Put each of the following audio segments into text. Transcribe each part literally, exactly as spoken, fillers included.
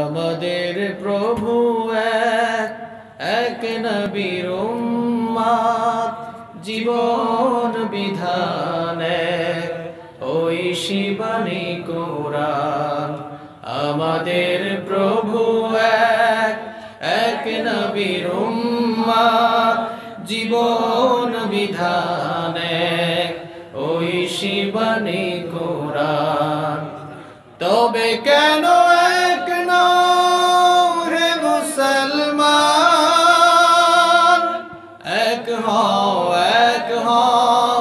আমাদের প্রভু এক এক নবীর উম্মত জীবন বিধানে ওই শিবানী কোরআন আমাদের প্রভু এক এক নবীর উম্মত জীবন বিধানে ওই শিবানী কোরআন তবে কেন এক নও হে মুসলমান এক হও এক হও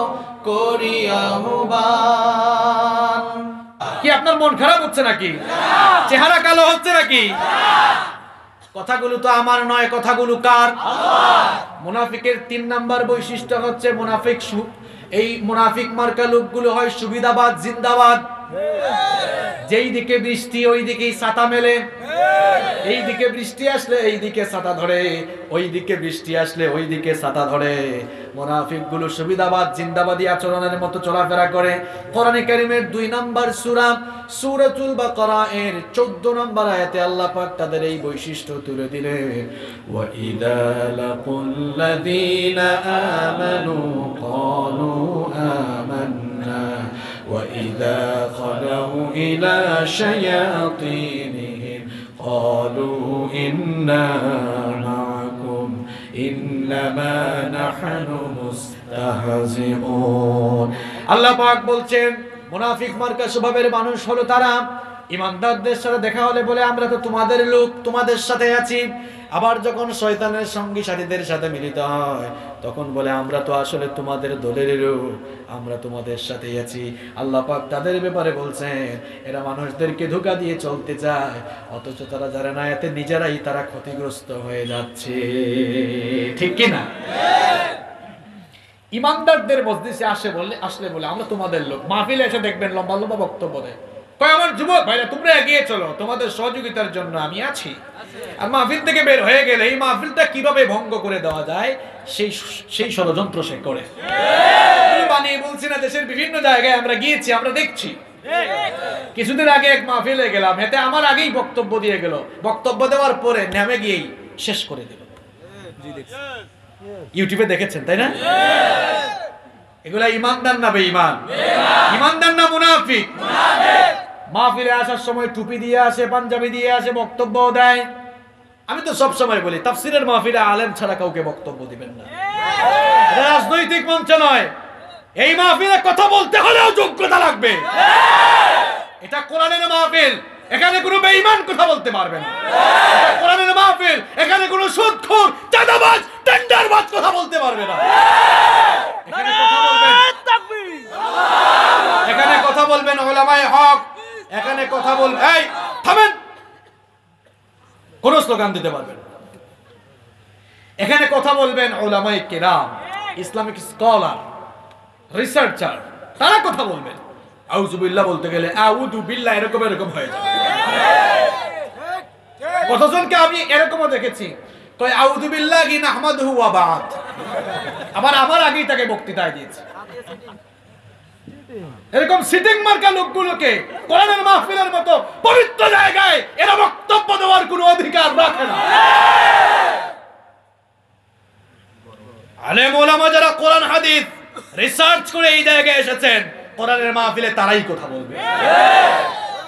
করি আহ্বান কি আপনার মন খারাপ হচ্ছে নাকি চেহারা কালো হচ্ছে নাকি কথাগুলো তো আমার নয় কথাগুলো কার আল্লাহ মুনাফিকের তিন নাম্বার বৈশিষ্ট্য হচ্ছে মুনাফিক এই মুনাফিক মার্কা লোকগুলো হয় সুবিধাবাদ জিন্দাবাদ যেই দিকে বৃষ্টি ওই দিকেই ছাতা মেলে এই দিকে বৃষ্টি আসলে এই দিকে ছাতা ধরে ওই দিকে বৃষ্টি আসলে ওই দিকে ছাতা ধরে মুনাফিকগুলো সুবিধাবাদ জিন্দাবাদী আচরণের মতো চলাফেরা করে কোরআনে কারীমের দুই নম্বর সূরা সূরাতুল বাকারা এর চৌদ্দ নম্বর আয়াতে আল্লাহ পাক তাদের এই বৈশিষ্ট্য তুলে দিলেন ওয়া ইযা লাকুল লাযীনা আমানু ক্বালু আমান্না وَإِذَا خَلَوْا إِلَى شَيَاطِينِهِمْ قَالُوا إِنَّا مَعَكُمْ إِنَّمَا نَحْنُ مُسْتَهْزِئُونَ আল্লাহ পাক বলছেন মুনাফিক মার্কা স্বভাবের মানুষ হলো তারা ইমানদারদের সাথে দেখা হলে বলে আমরা তো তোমাদের লোক তোমাদের সাথে আছি আবার যখন শয়তানের সঙ্গী সাথীদের সাথে মিলিত হয় তখন বলে আমরা তো আসলে তোমাদের দলেরই লোক আমরা তোমাদের সাথেই আছি আল্লাহ পাক তাদের ব্যাপারে বলছেন এরা মানুষদেরকে ধোঁকা দিয়ে চলতে চায় অথচ তারা জানে না এতে নিজেরাই তারা ক্ষতিগ্রস্ত হয়ে যাচ্ছে ঠিক কি না ইমানদারদের মজলিসে আসে বলে আসলে বলে আমরা তোমাদের লোক মাহফিলে এসে দেখবেন লম্বা লম্বা বক্তব্য দেয় কয় আমার যুবক ভাইরা তোমরা এগিয়ে চলো তোমাদের সহযোগিতার জন্য আমি আছি আর মাহফিল থেকে বের হয়ে গেলে এই মাহফিলটা কিভাবে ভঙ্গ করে দেওয়া যায় সেই সেই ষড়যন্ত্র সে করে ঠিক মানে বলছি না দেশের বিভিন্ন জায়গায় আমরা গিয়েছি আমরা দেখছি কিছুদিন আগে এক মাহফিলে গেলাম এতে আমার আগেই বক্তব্য দিয়ে গেল বক্তব্য দেওয়ার পরে নেমে গিয়েই শেষ করে দিল জি দেখছি ইউটিউবে দেখেছেন তাই না এগুলা ইমানদার না বেঈমান বেঈমান ইমানদার না মুনাফিক মুনাফিক মাহফিলে আসার সময় টুপি দিয়ে আসে পাঞ্জাবি দিয়ে আসে বক্তব্য দেয় আমি তো সব সময় বলি তাফসীরের মাহফিলে আলেম ছাড়া কাউকে বক্তব্য দিবেন না ঠিক রাজনৈতিক মঞ্চ নয় এই মাহফিলে কথা বলতে হলেও যোগ্যতা লাগবে ঠিক এটা কোরআনের মাহফিল এখানে কোনো বেঈমান কথা বলতে পারবে না ঠিক এটা কোরআনের মাহফিল এখানে কোনো সুদখোর চাঁদাবাজ টেন্ডারবাজ কথা বলতে পারবে না এখানে কথা বলবেন তাকবীর আল্লাহ এখানে কথা বলবেন উলামায়ে হক এখানে কথা বল এই থামেন কোন স্লোগান দিতে পারবেন এখানে কথা বলবেন উলামায়ে কেরাম ইসলামিক স্কলার রিসার্চার তারা কথা বলবেন আউযু বিল্লাহ বলতে গেলে আউযু বিল্লাহ এরকম এরকম হয়ে যাবে কতজনকে আমি এরকমও দেখেছি কয় আউযু বিল্লাহি নাহমাদুহু ওয়া বাদ আবার আমার আগেই তাকে বক্তৃতায় দিয়েছে এরকম সিটিং মার্কা লোকগুলোকে কোরআনের মাহফিলের মতো পবিত্র জায়গায় এরা বক্তব্য দেওয়ার কোনো অধিকার রাখে না আলেম ওলামা যারা কোরআন হাদিস রিসার্চ করে এই জায়গায় এসেছেন কোরআনের মাহফিলে তারাই কথা বলবে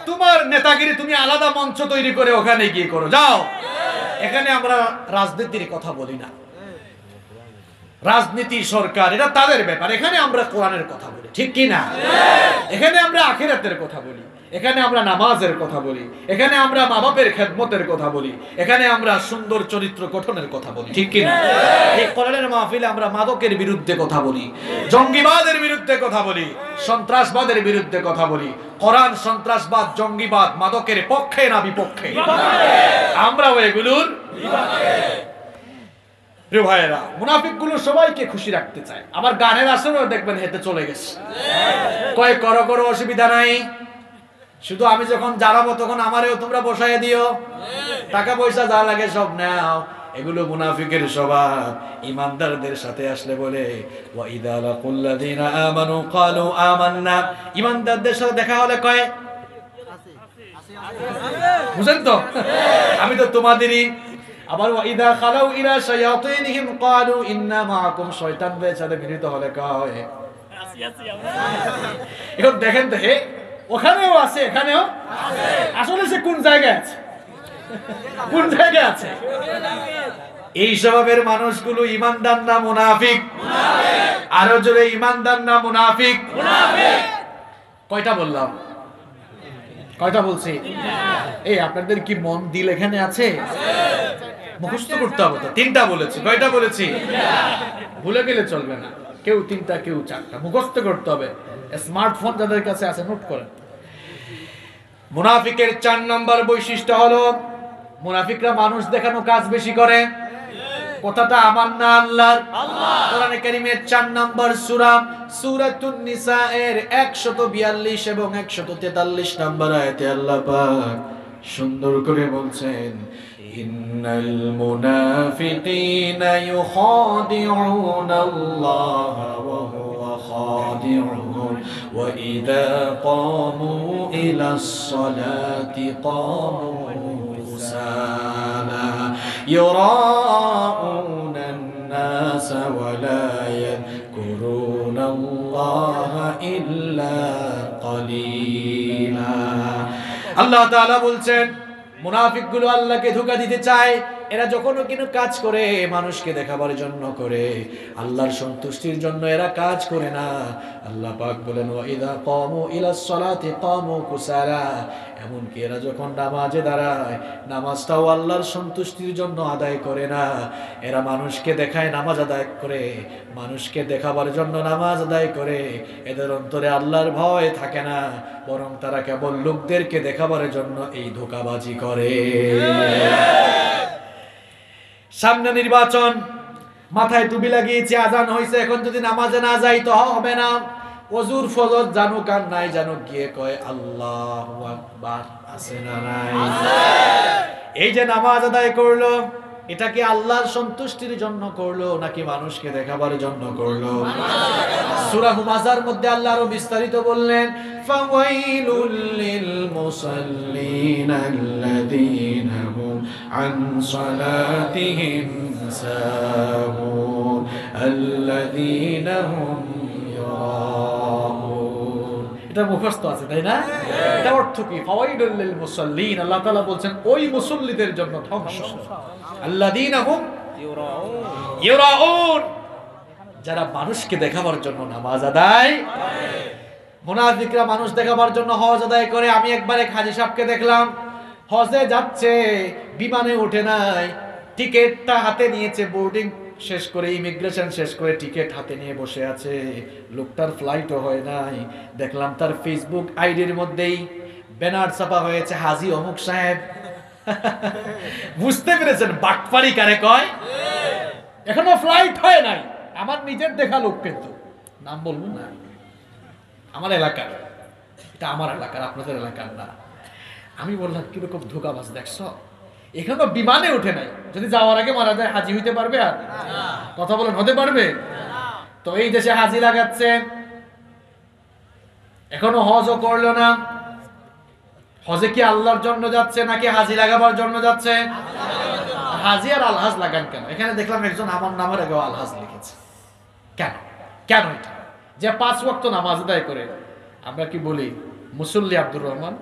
তোমার নেতাগিরি তুমি আলাদা মঞ্চ তৈরি করে ওখানে গিয়ে করো যাও এখানে আমরা রাজনীতির কথা বলি না রাজনীতি সরকার এটা তাদের ব্যাপার এখানে আমরা কোরআনের কথা বলি ঠিক কি না এখানে আমরা আখিরাতের কথা বলি এখানে আমরা নামাজের কথা বলি এখানে আমরা মা বাবার খেদমতের কথা বলি এখানে আমরা সুন্দর চরিত্র গঠনের কথা বলি ঠিক কি না এই কোরআনের মাহফিলে আমরা মাদকের বিরুদ্ধে কথা বলি জঙ্গিবাদের বিরুদ্ধে কথা বলি সন্ত্রাসবাদের বিরুদ্ধে কথা বলি কোরআন সন্ত্রাসবাদ জঙ্গিবাদ মাদকের পক্ষে না বিপক্ষে আমরাও এগুলোর বিপক্ষে প্রিয় ভাইরা মুনাফিকগুলো সবাইকে খুশি রাখতে চায় আবার গানের আসরেও দেখবেন হেতে চলে গেছে কয় করো করো অসুবিধা নাই শুধু আমি যখন জানাবো তখন আমারেও তোমরা বসায় দিও টাকা পয়সা যা লাগে সব নাও এগুলো মুনাফিকের স্বভাব ইমানদারদের সাথে আসলে বলে ওয়া ইযা লাকুল লাযীনা আমানু ক্বালু আমান্না ইমানদারদের সাথে দেখা হলে কয় বুঝেন তো আমি তো তোমাদেরই। আবার ওয়াইদা খালাউ ইলা শায়াতিনহিম ক্বালু ইন্না মাআকুম শয়তান বেচারে মিলিত হলে কয় আসি আসি আমরা। এখন দেখেন তো হে ওখানেও আছে এখানেও আছে, আসলে সে কোন জায়গায় আছে কোন জায়গায় আছে? এই স্বভাবের মানুষগুলো ইমানদার না মুনাফিক? মুনাফিক। আরো জোরে ইমানদার না মুনাফিক? মুনাফিক। কয়টা বললাম? কয়টা বলছি? এই আপনাদের কি মন দিল এখানে আছে? মুখস্থ করতে হবে তো। তিনটা বলেছি, কয়টা বলেছি? ভুলে গেলে চলবে না, কেউ তিনটা কেউ চারটা মুখস্থ করতে হবে। স্মার্টফোন যাদের কাছে আছে নোট করেন। মুনাফিকের চার নম্বর বৈশিষ্ট্য হলো মুনাফিকরা মানুষ দেখানো কাজ বেশি করে। কথাটা আমার না আল্লাহর। কোরআন কারীমের চার নম্বর সূরা সূরাতুন নিসা এর একশত বিয়াল্লিশ এবং একশত তেতাল্লিশ নম্বর আয়াতে আল্লাহ পাক সুন্দর করে বলছেন ইন্নাল মুনাফিকিনা ইউখাদিউনাল্লাহ ওয়া হুয়া খাদিউহুম ওয়া ইযা ক্বামু ইলাস সালাতি ক্বামু سالا يراءون الناس ولا يذكرون الله إلا قليلا الله تعالى বলছেন মুনাফিকগুলো আল্লাহকে ধোঁকা দিতে চায়। এরা যখন কোনো কাজ করে মানুষকে দেখাবার জন্য করে, আল্লাহর সন্তুষ্টির জন্য এরা কাজ করে না। আল্লাহ পাক বলেন ওয়া ইযা ক্বামু ইলাস সালাতি ক্বামু কুসালা, এমনকি এরা যখন নামাজে দাঁড়ায় নামাজটাও আল্লাহর সন্তুষ্টির জন্য আদায় করে না। এরা মানুষকে দেখায় নামাজ আদায় করে, মানুষকে দেখাবার জন্য নামাজ আদায় করে। এদের অন্তরে আল্লাহর ভয় থাকে না, বরং তারা কেবল লোকদেরকে দেখাবার জন্য এই ধোঁকাবাজি করে। সামনে নির্বাচন, মাথায় টুপি লাগিয়েছে, আজান হয়েছে, এখন যদি নামাজে না যাই তো হবে না। ওজুর ফজর জানুক আর নাই জানুক গিয়ে কয় আল্লাহু আকবার, আছে না নাই? এই যে নামাজ আদায় করলো এটা কি আল্লাহর সন্তুষ্টির জন্য করলো নাকি মানুষকে দেখাবার জন্য করলো? সূরা হুমাযার মধ্যে আল্লাহ আরো বিস্তারিত বললেন ফাওয়াইলুল লিল মুসাল্লিন আল্লাযীনা হুম আন সালাতিহিম সাহুন আল্লাযীনা হুম ইয়ারাউন। এটা মুখস্থ আছে তাই না? এটা অর্থ কি? ফাওয়াইলুল লিল মুসাল্লিন, আল্লাহ তাআলা বলছেন ওই মুসল্লিদের জন্য ধ্বংস। আল্লাযীনাহুম ইউরাউন ইউরাউন, যারা মানুষকে দেখাবার জন্য নামাজ আদায় করে। মুনাফিকরা মানুষ দেখাবার জন্য হজ আদায় করে। আমি একবার এক হাজী সাহেবকে দেখলাম হজে যাচ্ছে, বিমানে ওঠে নাই, টিকেটটা হাতে নিয়েছে, বোর্ডিং শেষ করে ইমিগ্রেশন শেষ করে টিকিট হাতে নিয়ে বসে আছে। লোকটার ফ্লাইটও হয় নাই। দেখলাম তার ফেসবুক আইডির মধ্যেই ব্যানার ছাপা হয়েছে হাজী অমুক সাহেব। বুঝতে পেরেছেন বাটপারি কারে কয়? এখনো ফ্লাইট হয় নাই, আমার নিজের দেখা লোক, কিন্তু নাম বলবো না, আমার এলাকার, এটা আমার এলাকার, আপনাদের এলাকার না। আমি বললাম কিরকম ধোঁকাবাজ দেখছো, এখনো বিমানে উঠে নাই, যদি যাওয়ার আগে মারা যায় হাজি হইতে পারবে? আর কথা বলেন হতে পারবে? তো এই দেশে হাজি লাগাচ্ছে, এখনো হজও করলো না। হজে কি আল্লাহর জন্য যাচ্ছে নাকি হাজি লাগাবার জন্য যাচ্ছে? হাজি আর আলহাজ লাগান কেন? এখানে দেখলাম একজন আমার নামের আগে আলহাজ লিখেছে, কেন কেন এটা? যে পাঁচ ওয়াক্ত নামাজ আদায় করে আমরা কি বলি মুসল্লি আব্দুর রহমান?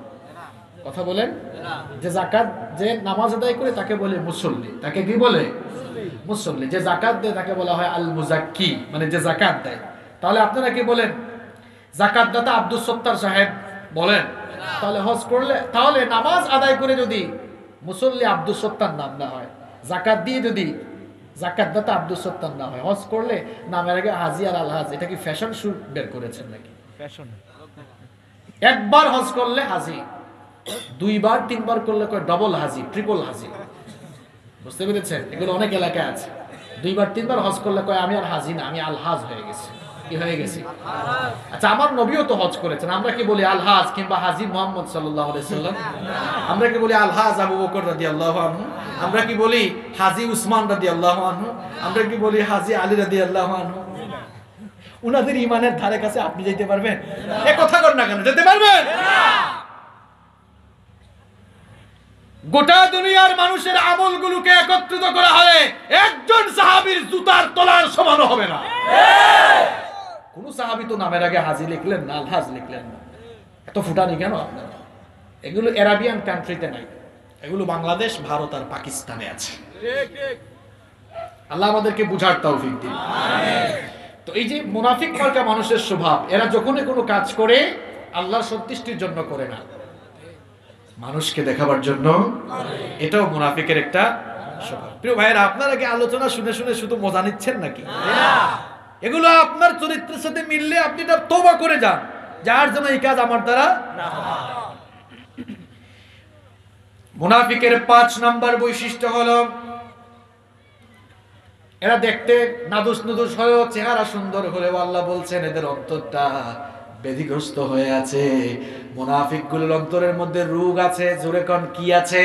কথা বলেন। যে যাকাত, যে নামাজ আদায় করে তাকে বলে মুসল্লি, তাকে কি বলে? মুসল্লি। যে যাকাত দেয় তাকে বলা হয় আল মুজাক্কি, মানে যে যাকাত দেয়। তাহলে আপনারা কি বলেন যাকাত দাতা আব্দুল সত্তার সাহেব বলেন? তাহলে হজ করলে, তাহলে নামাজ আদায় করে যদি মুসল্লি আব্দুল সত্তার নাম না হয়, যাকাত দিয়ে যদি যাকাত দাতা আব্দুল সত্তার নাম হয়, হজ করলে নামের আগে হাজি আর আলহাজ। এটা কি ফ্যাশন শু বের করেছেন নাকি? ফ্যাশন। একবার হজ করলে হাজি, দুইবার তিনবার করলে কয় ডবল হাজি, ট্রিপল হাজি। বুঝতে পেরেছেন? এগুলো অনেক এলাকায় আছে। দুইবার তিনবার হজ করলে কয় আমি আর হাজি না, আমি আলহাজ হয়ে গেছি। কি হয়ে গেছি? আচ্ছা, আমার নবীও তো হজ করেছেন। আমরা কি বলি আলহাজ কিংবা হাজি মুহাম্মদ সাল্লাল্লাহু আলাইহি সাল্লাম? আমরা কি বলি আলহাজ আবু বকর রাদিয়াল্লাহু আনহু? আমরা কি বলি হাজি উসমান রাদিয়াল্লাহু আনহু? আমরা কি বলি হাজি আলী রাদিয়াল্লাহু আনহু? উনাদের ইমানের ধারে কাছে আপনি যেতে পারবেন? এ কথা কর না কেন, যেতে পারবেন? গোটা দুনিয়ার মানুষের আমলগুলোকে একত্রিত করা হলে একজন সাহাবীর জুতার তলার সমান হবে না। কোন সাহাবী তো নামের আগে হাজি লিখলেন না, আলহাজ লিখলেন না। এত ফুটানি কেন আপনারা? এগুলো আরাবিয়ান কান্ট্রিতে নাই, এগুলো বাংলাদেশ, ভারত আর পাকিস্তানে আছে। আল্লাহ আমাদেরকে বুঝার তৌফিক দিন। তো এই যে মুনাফিক মার্কা মানুষের স্বভাব, এরা যখনই কোনো কাজ করে আল্লাহর সন্তুষ্টির জন্য করে না, মানুষকে দেখাবার জন্য। এটাও মুনাফিকের একটা স্বভাব। প্রিয় ভাইরা, আপনারা কি আলোচনা শুনে শুনে শুধু মজা নিচ্ছেন নাকি? এগুলো আপনার চরিত্রের সাথে মিললে আপনি এটা তওবা করে যান, যার জন্য এই কাজ আমার দ্বারা না হয়। মুনাফিকের পাঁচ নাম্বার বৈশিষ্ট্য হলো এরা দেখতে নাদুস নুদুস হলেও, চেহারা সুন্দর হলেও আল্লাহ বলছেন এদের অন্তরটা বেদিগ্রস্ত হয়ে আছে। মুনাফিকগুলোর অন্তরের মধ্যে রোগ আছে। জোরে কোন কি আছে?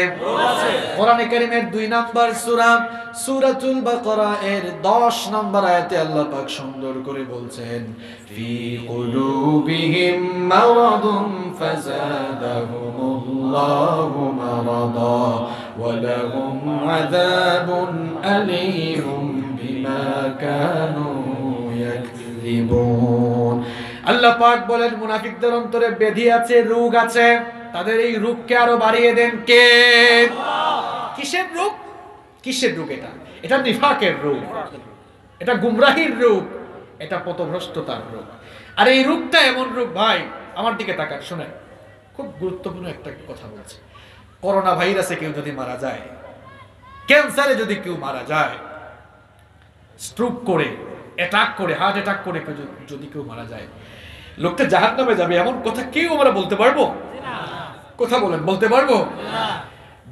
কোরআনে কারীমের দুই নাম্বার সূরা সূরাতুল বাকারা এর দশ নাম্বার আয়াতে আল্লাহ পাক সুন্দর করে বলছেন, ফি কুলুবিহিম মারাদুন ফাযাদাহুমুল্লাহু মারাদা ওয়া লাহুম আযাবুন আলীম বিমা কানু ইয়াকযিবুন। আল্লাহ পাক বলেন মুনাফিকদের অন্তরে বেধি আছে, রোগ আছে। তাদের এই রোগকে আরো বাড়িয়ে দেন কে? আল্লাহ। কিসের রোগ? কিসের রোগ এটা? এটা নিফাকের রোগ, এটা গুমরাহির রোগ, এটা পথভ্রষ্টতার রোগ। আর এই রোগটা এমন রোগ, ভাই আমার দিকে তাকান, শুনেন, খুব গুরুত্বপূর্ণ একটা কথা বলছে। করোনা ভাইরাসে কেউ যদি মারা যায়, ক্যান্সারে যদি কেউ মারা যায়, স্ট্রোক করে, অ্যাটাক করে, হার্ট অ্যাটাক করে যদি কেউ মারা যায়, লোকটা জাহান্নামে যাবে, এমন কথা কেউ আমরা বলতে পারবো? কথা বলেন, বলতে পারবো?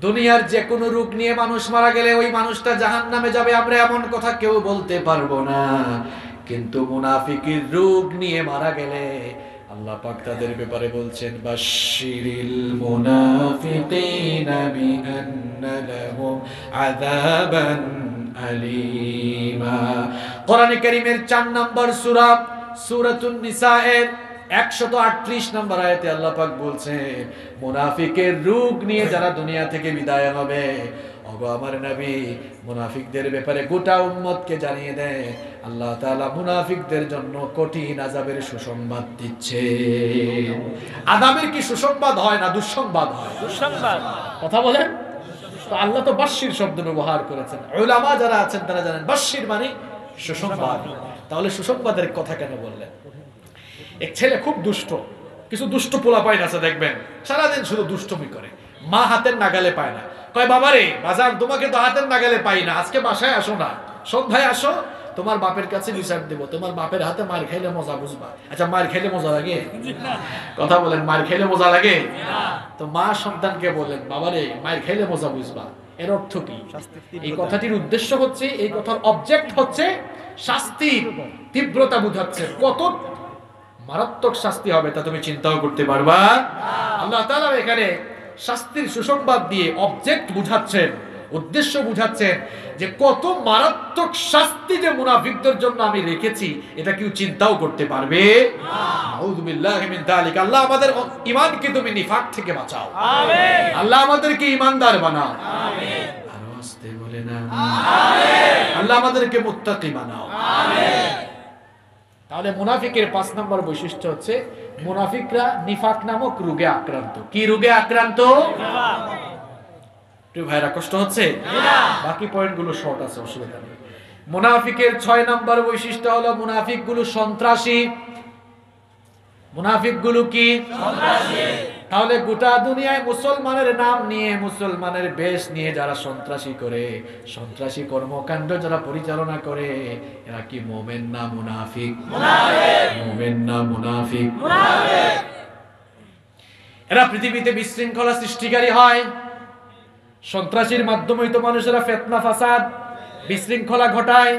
দুনিয়ার যে কোনো রোগ নিয়ে মানুষ মারা গেলে ওই মানুষটা জাহান্নামে যাবে, আমরা এমন কথা কেউ বলতে পারবো না। কিন্তু মুনাফিকের রোগ নিয়ে মারা গেলে আল্লাহ পাক তাদের ব্যাপারে বলছেন, বাশশিরিল মুনাফিকিনা বিআন্না লাহুম আযাবান আলিমা। কোরআনে কারীমের চার নম্বর সূরা সূরাতুন নিসা এর একশো আটত্রিশ নম্বর আয়াতে আল্লাহ পাক বলছেন, মুনাফিকের রোগ নিয়ে যারা দুনিয়া থেকে বিদায় হবে, ওগো আমার নবী মুনাফিকদের ব্যাপারে গোটা উম্মতকে জানিয়ে দেয় আল্লাহ তাআলা মুনাফিকদের জন্য কঠিন আযাবের সুসংবাদ দিচ্ছে। আযাবের কি সুসংবাদ হয় না দুঃসংবাদ হয়? দুঃসংবাদ। কথা বলেন, আল্লাহ তো বাশির শব্দ ব্যবহার করেছেন। উলামা যারা আছেন তারা জানেন বাশির মানে সুসংবাদ। তাহলে সুসংবাদের কথা কেন বললেন? এক ছেলে খুব দুষ্ট, কিছু দুষ্ট পোলাপাইন আছে দেখবেন সারাদিন শুধু দুষ্টমি করে, মা হাতের নাগালে পায় না। কয়, বাবারে বাজার তোমাকে তো হাতের নাগালে পাই না, আজকে বাসায় আসো না, সন্ধ্যায় আসো, তোমার বাপের কাছে বিচার দেবো, তোমার বাপের হাতে মার খাইলে মজা বুঝবা। আচ্ছা, মার খাইলে মজা লাগে? কথা বলেন, মার খাইলে মজা লাগে? তো মা সন্তানকে বলেন, বাবারে মার খাইলে মজা বুঝবা। এর অর্থ কি? এই কথাটির উদ্দেশ্য হচ্ছে, এই কথার অবজেক্ট হচ্ছে শাস্তির তীব্রতা বুঝাচ্ছে। কত মারাত্মক শাস্তি হবে তা তুমি চিন্তাও করতে পারবা। আল্লাহ তাআলা এখানে শাস্তির সুসংবাদ দিয়ে অবজেক্ট বুঝাচ্ছেন, উদ্দেশ্য বুঝাচ্ছেন যে কত মারাত্মক শাস্তি যে মুনাফিকদের জন্য আমি রেখেছি, এটা কেউ চিন্তাও করতে পারবে না। আউযুবিল্লাহি মিন যালিক। আল্লাহ আমাদের ঈমানকে তুমি নিফাক থেকে বাঁচাও, আমিন। আল্লাহ আমাদেরকে ঈমানদার বানাও, আমিন। আর আস্তে বলেন আমিন, আমিন। আল্লাহ আমাদেরকে মুত্তাকি বানাও, আমিন। তাহলে মুনাফিকের পাঁচ নম্বর বৈশিষ্ট্য হচ্ছে মুনাফিকরা নিফাক নামক রোগে আক্রান্ত। কি রোগে আক্রান্ত? প্রিয় ভাইরা, কষ্ট হচ্ছে? বাকি পয়েন্টগুলো শর্ট আছে, অসুবিধা নেই। মুনাফিকের ছয় নম্বর বৈশিষ্ট্য হলো মুনাফিকগুলো সন্ত্রাসী। মুনাফিকগুলো কি? সন্ত্রাসী। তাহলে গোটা দুনিয়ায় মুসলমানের নাম নিয়ে, মুসলমানের বেশ নিয়ে যারা সন্ত্রাসী করে, সন্ত্রাসী কর্মকাণ্ড যারা পরিচালনা করে, এরা কি মুমিন না মুনাফিক? মুনাফিক। মুমিন না মুনাফিক? মুনাফিক। এরা পৃথিবীতে বিশৃঙ্খলা সৃষ্টিকারী হয়। সন্ত্রাসীর মাধ্যমেই তো মানুষেরা ফিতনা ফাসাদ বিশৃঙ্খলা ঘটায়।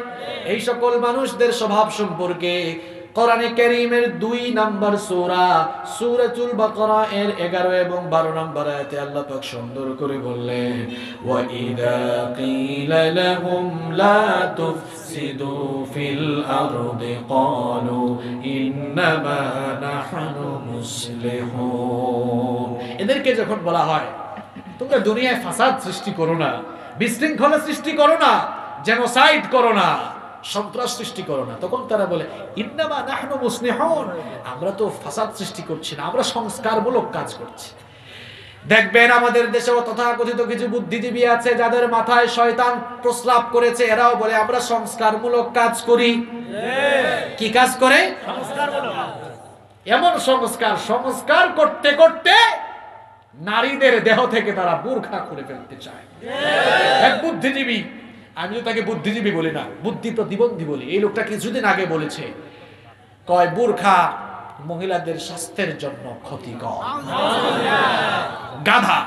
এই সকল মানুষদের স্বভাব সম্পর্কে কোরআনে কারীমের দুই নাম্বার সূরা সূরাতুল বাকারা এর এগারো এবং বারো নম্বর আয়াতে আল্লাহ পাক সুন্দর করে বললেন, ওয়া ইযা ক্বিলা লাহুম লা তুফসিদু ফিল আরদি ক্বালু ইন্নামা নাহনু মুসলিহুন। এদেরকে যখন বলা হয় তোমরা দুনিয়ায় ফাসাদ সৃষ্টি করো না, বিশৃঙ্খলা সৃষ্টি করো না, জেনোসাইড করো না, সন্ত্রাস সৃষ্টি করো না। তখন তারা বলে ইন্নামা নাহনু মুসলিহুন, আমরা তো ফাসাদ সৃষ্টি করছি না, আমরা সংস্কারমূলক কাজ করছি। দেখবেন আমাদের দেশেও তথাকথিত কিছু বুদ্ধিজীবী আছে যাদের মাথায় শয়তান প্রস্রাব করেছে, এরাও বলে আমরা সংস্কারমূলক কাজ করি। কি কাজ করে? এমন সংস্কার, সংস্কার করতে করতে নারীদের দেহ থেকে তারা বোরখা খুলে ফেলতে চায়। এক বুদ্ধিজীবী, আমি তো তাকে বুদ্ধিজীবী বলি না, বুদ্ধি প্রতিবন্ধী বলি, এই লোকটা কিছুদিন আগে বলেছে, কয় বোরখা মহিলাদের স্বাস্থ্যের জন্য ক্ষতিকর। গাধা,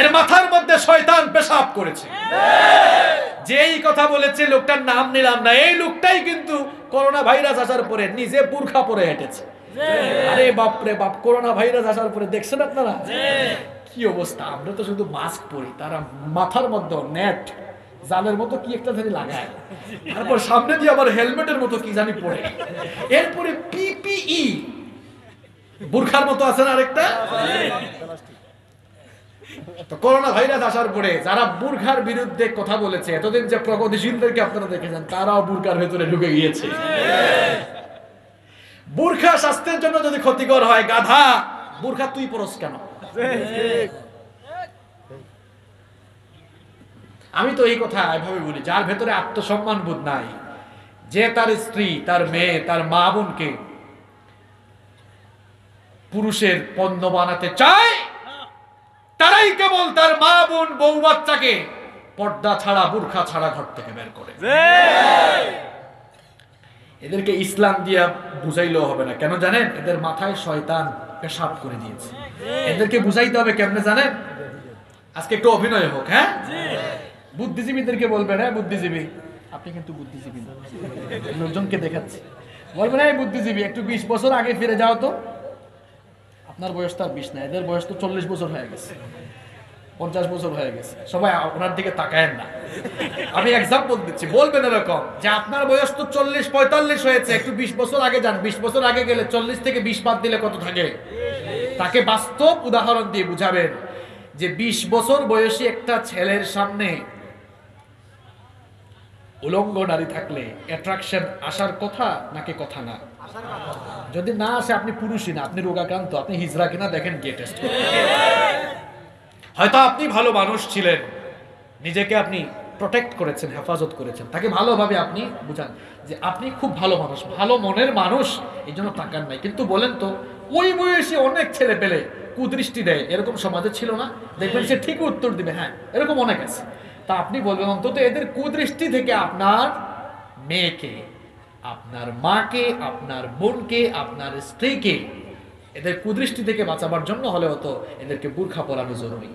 এর মাথার মধ্যে শয়তান পেশাব করেছে। যেই কথা বলেছে, লোকটার নাম নিলাম না, এই লোকটাই কিন্তু করোনা ভাইরাস আসার পরে নিজে বোরখা পরে হেঁটেছে। আরে বাপরে বাপ, করোনা ভাইরাস আসার পরে দেখছেন আপনারা কি অবস্থা। আমরা তো শুধু মাস্ক পরি, তারা মাথার মধ্যে নেট, জালের মতো কি একটা জানি লাগায়, তারপর সামনে দিয়ে আবার হেলমেটের মতো কি জানি পরে, এরপরে পিপিই বোরখার মতো আছে না আরেকটা। তো করোনা ভাইরাস আসার পরে যারা বোরখার বিরুদ্ধে কথা বলেছে, এতদিন যে প্রগতিশীলদেরকে আপনারা দেখেছেন, তারাও বোরখার ভেতরে ঢুকে গিয়েছে। বোরখা স্বাস্থ্যের জন্য যদি ক্ষতিকর হয়, গাধা বোরখা তুই পরস কেন? আমি তো এই কথা এভাবে বলি, যার ভেতরে আত্মসম্মান বোধ নাই, যে তার স্ত্রী, তার মেয়ে, তার মা বোনকে পুরুষের পণ্য বানাতে চায়, তারাই কেবল তার মা বোন বউ বাচ্চাকে পর্দা ছাড়া বোরখা ছাড়া ঘর থেকে বের করে। এদেরকে ইসলাম দিয়া বুঝাইলেও হবে না, কেন জানেন? এদের মাথায় শয়তান পেশাব করে দিয়েছে। এদেরকে বুঝাইতে হবে কেমনে জানেন? আজকে একটু অভিনয় হোক। হ্যাঁ, বুদ্ধিজীবীদেরকে বলবেন, হ্যাঁ বুদ্ধিজীবী আপনি কিন্তু বুদ্ধিজীবী না, লোকজনকে দেখাচ্ছি, বলবেন হ্যাঁ বুদ্ধিজীবী একটু বিশ বছর আগে ফিরে যাও তো। আপনার বয়স তো আর বিশ না, এদের বয়স তো চল্লিশ বছর হয়ে গেছে, পঞ্চাশ বছর হয়ে গেছে। সবাই আপনার দিকে তাকায়েন না, আমি এক্সাম্পল দিচ্ছি। বলবেন এরকম যে আপনার বয়স তো চল্লিশ পঁয়তাল্লিশ হয়েছে, একটু বিশ বছর আগে যান, বিশ বছর আগে গেলে চল্লিশ থেকে বিশ বাদ দিলে কত থাকে? তাকে বাস্তব উদাহরণ দিয়ে বুঝাবেন যে বিশ বছর বয়সী একটা ছেলের সামনে উলঙ্গ নারী থাকলে অ্যাট্রাকশন আসার কথা নাকি কথা না? যদি না আসে, আপনি পুরুষই না, আপনি রোগাক্রান্ত, আপনি হিজড়া কিনা দেখেন গিয়ে টেস্ট করে। হয়তো আপনি ভালো মানুষ ছিলেন, নিজেকে আপনি প্রোটেক্ট করেছেন, হেফাজত করেছেন, তাকে ভালোভাবে আপনি বুঝান যে আপনি খুব ভালো মানুষ, ভালো মনের মানুষ, এই জন্য তাকান নাই। কিন্তু বলেন তো, ওই বয়সী অনেক ছেলে পেলে কুদৃষ্টি দেয়, এরকম সমাজে ছিল না? দেখবেন সে ঠিক উত্তর দিবে, হ্যাঁ এরকম অনেক আছে। তা আপনি বলবেন অন্তত এদের কুদৃষ্টি থেকে আপনার মেয়েকে, আপনার মাকে, আপনার বোনকে, আপনার স্ত্রীকে এদের কুদৃষ্টি থেকে বাঁচাবার জন্য হলেও তো এদেরকে বোরখা পরানো জরুরি।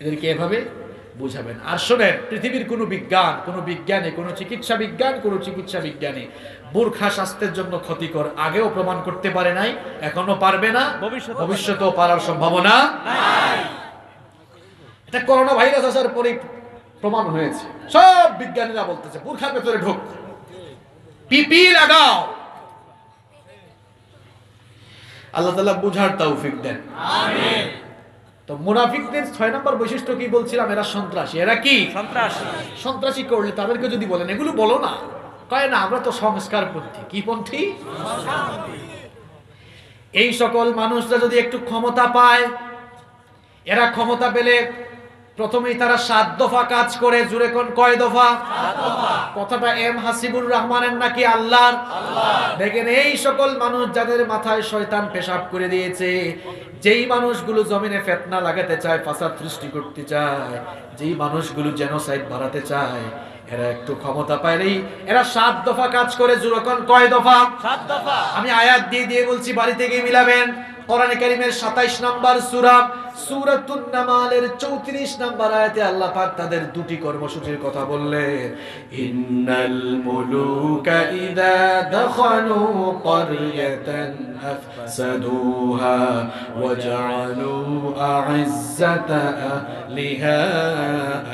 এদেরকে এভাবে বুঝাবেন। আর শোনেন, পৃথিবীর কোনো বিজ্ঞান, কোনো বিজ্ঞানে, কোনো চিকিৎসা বিজ্ঞান, কোনো চিকিৎসা বিজ্ঞানে বোরখা স্বাস্থ্যের জন্য ক্ষতিকর আগেও প্রমাণ করতে পারে নাই, এখনো পারবে না, ভবিষ্যতেও পারার সম্ভাবনা নাই। এটা করোনা ভাইরাস আসার পরে প্রমাণ হয়েছে। সব বিজ্ঞানীরা বলতেছে বোরখার ভেতরে ঢোক, পিপি লাগাও। আল্লাহ তাআলা বুঝার তৌফিক দেন, আমিন। তো মুনাফিকদের ছয় নম্বর বৈশিষ্ট্য কি বলছিলাম? এরা সন্ত্রাসী। এরা কি সন্ত্রাসী? সন্ত্রাসী করলে তাদেরকে যদি বলেন এগুলো বলো না, কয় না আমরা তো সংস্কারপন্থী। কি পন্থী? এই সকল মানুষরা যদি একটু ক্ষমতা পায়, এরা ক্ষমতা পেলে প্রথমেই তারা সাত দফা কাজ করে। জুড়ে কোন কয় দফা? কথাটা এম হাসিবুর রহমানের নাকি আল্লাহর? দেখেন, এই সকল মানুষ যাদের মাথায় শয়তান পেশাব করে দিয়েছে, যেই মানুষগুলো জমিনে ফেতনা লাগাতে চায়, ফাসাদ সৃষ্টি করতে চায়, যেই মানুষগুলো জেনোসাইড বাড়াতে চায়, এরা একটু ক্ষমতা পাইলেই এরা সাত দফা কাজ করে। জুড়ে কোন কয় দফা? সাত দফা। আমি আয়াত দিয়ে দিয়ে বলছি, বাড়িতে গিয়ে মিলাবেন। কোরআন কারীমের সাতাইশ নম্বর সূরা সূরাতুন নামালের চৌত্রিশ নম্বর আয়াতে আল্লাহ পাক তাদের দুটি কর্মসূচির কথা বললেন। ইন্নাল মুলুকা ইযা দখালু ক্বরিয়াতান আফসাদুহা ওয়া জাআলু আ'ইজ্জাতা আহলিহা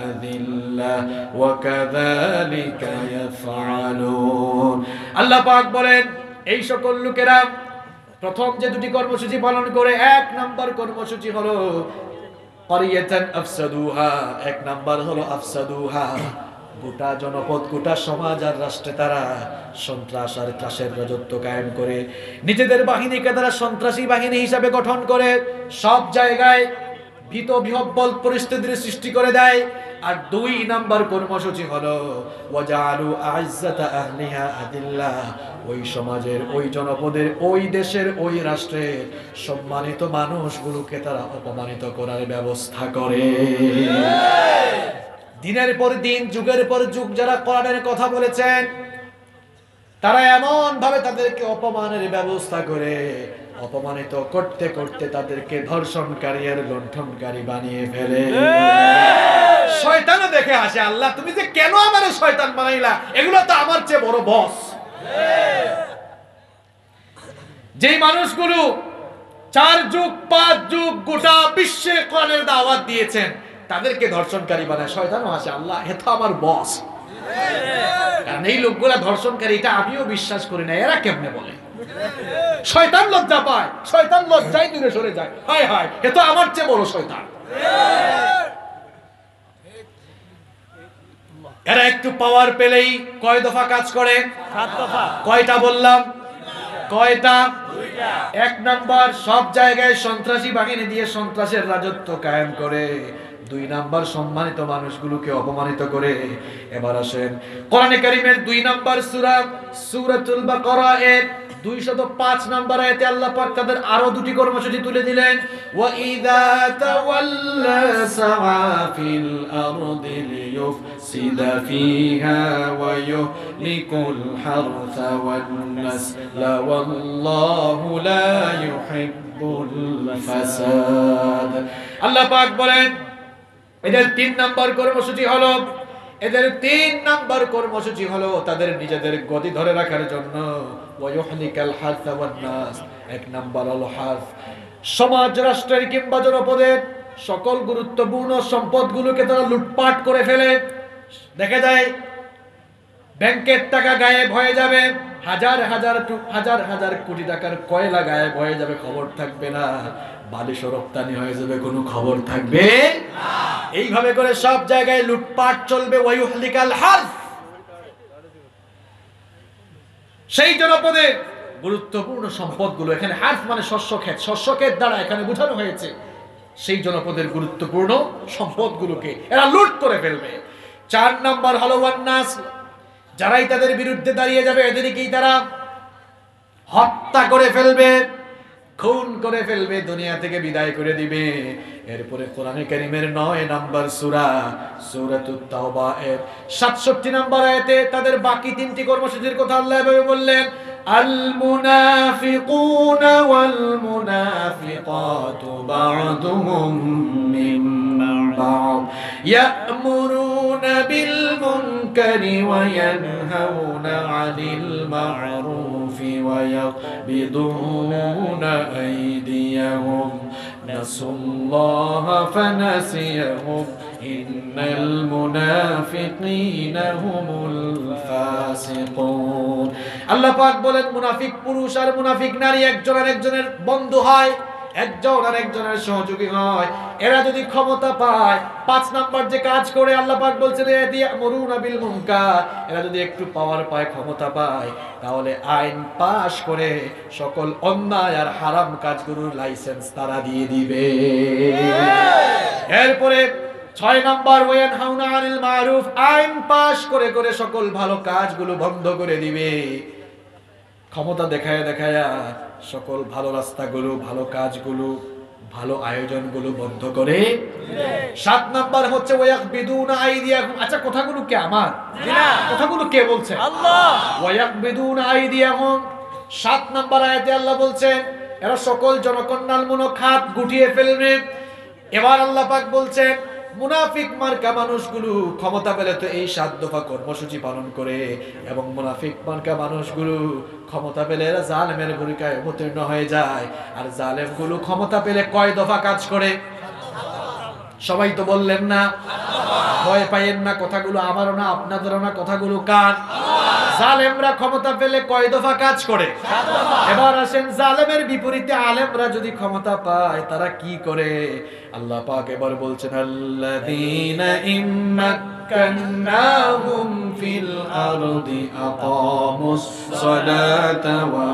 আযিল্লা ওয়া কাযালিকা ইয়াফআলুন। আল্লাহ পাক বলেন, এই সকল লোকেরা प्रथम जे दुटी कर्मसूची पालन करे एक नम्बर कर्मसूची हलो करियतन अफसादुहा एक नम्बर हलो अफसादुहा गोटा जनपद गोटा समाज और राष्ट्रे तारा सन्त्रास और त्रासेर राजत्व कायम करे निजेदेर बाहिनीके तारा सन्त्रासी बाहिनी हिसाबे गठन करे सब जायगाय भीत बिहब्बल परिस्थितिर सृष्टि करे देय और दुई नम्बर कर्मसूची हलो वजालु आइज्जता अहलिहा आदिल्ला ओई समाजेर ओई जनपदेर ओई देशेर ओई राष्ट्रेर सम्मानित मानुषगुलोके तारा अपमानित करार व्यवस्था करे दिनेर पर दिन जुगेर पर जुग जरा कुरानेर कथा बोलेछेन तारा एमन भावे तादेरके अपमानेर व्यवस्था करे अपमानित करते करते तादेरके धर्षणकारी आर लुण्ठनकारी बानिये फेले शयतानও देखे आसे आल्लाह तुमि जे केन आमारे शयतान बानाइला एगुलो तो आमार चेये बड़ बस जेई मानुषगुलो चार जुग पाँच जुग गोटा विश्वे कुरानेर दावत दियेछेन तादेरকে ধর্ষণকারী বানায় শয়তানও আসে আল্লাহ এ তো আমার বস কারণ এই লোকগুলা ধর্ষণকারী এটা আমিও বিশ্বাস করি না এরা কেমনে বলে শয়তান লজ্জা পায় শয়তান লজ্জায় দূরে সরে যায় হায় হায় এ তো আমার চেয়ে বড় শয়তান এরা একটু পাওয়ার পেলেই কয় দফা কাজ করে সাত দফা কয়টা বললাম কয়টা দুইটা এক নাম্বার সব জায়গায় সন্ত্রাসী বাহিনী দিয়ে সন্ত্রাসের রাজত্ব কায়েম করে দুই নাম্বার সম্মানিত মানুষগুলোকে অপমানিত করে এবার আসেন কোরআনে কারীমের দুই নাম্বার সূরা সূরাতুল বাকারা এর দুইশত পাঁচ নাম্বার আয়াতে আল্লাহ পাক তাদের আরো দুটি কর্মসূচি তুলে দিলেন ওয়া ইযা তাওয়াল্লা সাআ ফিল আরদি লিয়ুফসিদা ফিহা ওয়া ইউহলিকুল হারসা ওয়ান নাসলা ওয়াল্লাহু লা ইউহিব্বুল ফাসাদ আল্লাহ পাক বলেন এদের তিন নাম্বার কর্মসূচি হলো এদের তিন নাম্বার কর্মসূচি হলো তাদের নিজেদের গদি ধরে রাখার জন্য ওয়ায়ুহলিকাল হারসা ওয়ান নাস এক নাম্বার হলো হারস সমাজ রাষ্ট্রের কিংবা জনপদের সকল গুরুত্বপূর্ণ সম্পদগুলোকে তারা লুটপাট করে ফেলে দেখা যায় ব্যাংকের টাকা গায়েব হয়ে যাবে হাজার হাজার হাজার হাজার কোটি টাকার কয়লা গায়েব হয়ে যাবে খবর থাকবে না বালিশ রপ্তানি হয়ে যাবে কোনো খবর থাকবে না এইভাবে করে সব জায়গায় লুটপাট চলবে ওয়ায়ুহলিকাল হারস সেই জনপদের গুরুত্বপূর্ণ সম্পদগুলো এখানে হারস মানে শস্য ক্ষেত শস্য ক্ষেত দ্বারা এখানে বোঝানো হয়েছে সেই জনপদের গুরুত্বপূর্ণ সম্পদগুলোকে এরা লুট করে ফেলবে চার নাম্বার হলো ওয়ান নাস যারাই তাদের বিরুদ্ধে দাঁড়িয়ে যাবে এদেরকেই তারা হত্যা করে ফেলবে খুন করে ফেলবে দুনিয়া থেকে বিদায় করে দিবে এরপরে কোরআনে কারীমের নয় নাম্বার সূরা সূরাতুত তাওবা এর সাতষট্টি নাম্বার আয়াতে তাদের বাকি তিনটি কর্মসূচির কথা আল্লাহ এভাবে বললেন আল মুনাফিকুনা ওয়াল মুনাফিকাতু বা'দুহুম মিন বা'দ ইয়া'মুরুনা বিল মুনকারি ওয়া ইয়ানহাউনা আনিল মা'রুফ ويقبضون أيديهم نسوا الله فنسيهم إن المنافقين هم الفاسقون الله পাক বলেন মুনাফিক পুরুষ আর মুনাফিক নারী একজন আরেকজনের বন্ধু হয় একজন আরেকজনের সহযোগী হয় এরা যদি ক্ষমতা পায় পাঁচ নাম্বার যে কাজ করে আল্লাহ পাক বলছেন ইয়ামুরুনা বিল মুনকার এরা যদি একটু পাওয়ার পায় ক্ষমতা পায় তাহলে আইন পাস করে সকল অন্যায় আর হারাম কাজগুলোর লাইসেন্স তারা দিয়ে দিবে এরপরে ছয় নাম্বার ওয়ান হাউনা আনিল মারুফ আইন পাস করে করে সকল ভালো কাজগুলো বন্ধ করে দিবে ক্ষমতা দেখায় দেখায় সকল ভালো রাস্তাগুলো ভালো কাজগুলো ভালো আয়োজনগুলো বন্ধ করে সাত নাম্বার হচ্ছে ওয়ায়াকবিদুনা আইদিয়াকুম আচ্ছা কথাগুলো কি আমার না কথাগুলো কে বলছে আল্লাহ ওয়ায়াকবিদুনা আইদিয়াকুম সাত নাম্বার আয়াতে আল্লাহ বলছেন এরা সকল জনকল্যাণমূলক খাত গুটিয়ে ফেলবে এবার আল্লাহ পাক বলছেন মুনাফিক মার্কা মানুষগুলো ক্ষমতা পেলে তো এই সাত দফা কর্মসূচি পালন করে এবং মুনাফিক মার্কা মানুষগুলো ক্ষমতা পেলে এরা জালেমের ভূমিকায় অবতীর্ণ হয়ে যায় আর জালেমগুলো ক্ষমতা পেলে কয় দফা কাজ করে সবাই তো বললেন না ভয় পাইয়েন না কথাগুলো আমারও না আপনাদেরও না কথাগুলো কার জালেমরা ক্ষমতা পেলে কয় দফা কাজ করে? এবার আসেন জালেমের বিপরীতে আলেমরা যদি ক্ষমতা পায় তারা কি করে? আল্লাহ পাক এবার বলছেন আল্লাযীনা ইম্মাক্কানাহুম ফিল আরদি আকামুস সালাতা ওয়া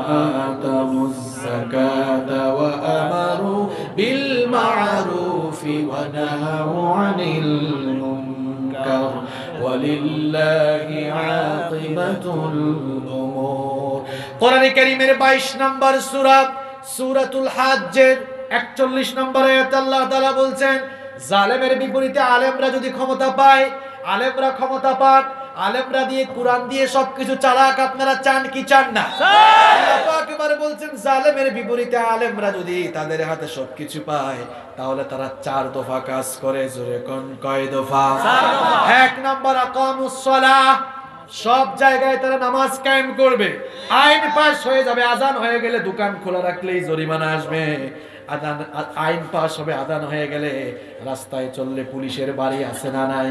আতাউয যাকাতা ওয়া আমারু বিল মা'রুফি ওয়া নাহু আনিল মুনকার ওয়ালিল্লাহি আকিবাতুল উমুর। কোরআন কারীমের বাইশ নম্বর সূরা সূরাতুল হাজ্জের একচল্লিশ নম্বর আয়াতে আল্লাহ তাআলা বলছেন জালেমের বিপরীতে আলেমরা যদি ক্ষমতা পায়, আলেমরা ক্ষমতা পাক, আলেমরা দিয়ে কুরআন দিয়ে সবকিছু চালাক, আপনারা চান কি চান না? আল্লাহ পাক এবারে বলছেন জালেমের বিপরীতে আলেমরা যদি তাদের হাতে সবকিছু পায় তাহলে তারা চার দফা কাজ করে। জোরে কোন কয় দফা? এক নাম্বার আকামুস সালাহ, সব জায়গায় তারা নামাজ কায়েম করবে। আইন পাস হয়ে যাবে, আজান হয়ে গেলে দোকান খোলা রাখলেই জরিমানা আসবে। আদান আইন পাস হবে, আদান হয়ে গেলে রাস্তায় চললে পুলিশের বাড়ি আসে না নাই?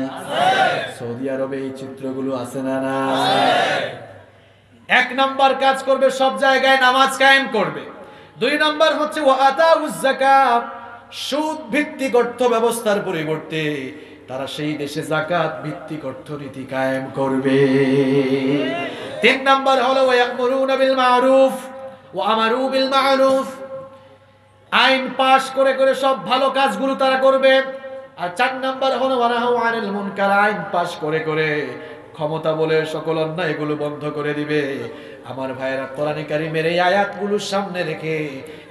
সৌদি আরবে এই চিত্রগুলো আসে না নাই? এক নাম্বার কাজ করবে সব জায়গায় নামাজ কায়েম করবে। দুই নাম্বার হচ্ছে ওয়াতাউয যাকাত, সুদ ভিত্তিক অর্থ ব্যবস্থার পরিবর্তে তারা সেই দেশে যাকাত ভিত্তিক অর্থনীতি কায়েম করবে। তিন নাম্বার হলো ইয়ামুরুনা বিল মা'রুফ ওয়া আমারু বিল মা'রুফ, আইন পাস করে করে সব ভালো কাজগুলো তারা করবে। আর চার নাম্বার হলো ওয়া নাহু আনিল মুনকার, আইন পাস করে করে ক্ষমতা বলে সকল অন্যায়গুলো বন্ধ করে দিবে। আমার ভাইরা, কোরআন কারীমের এই আয়াতগুলো সামনে রেখে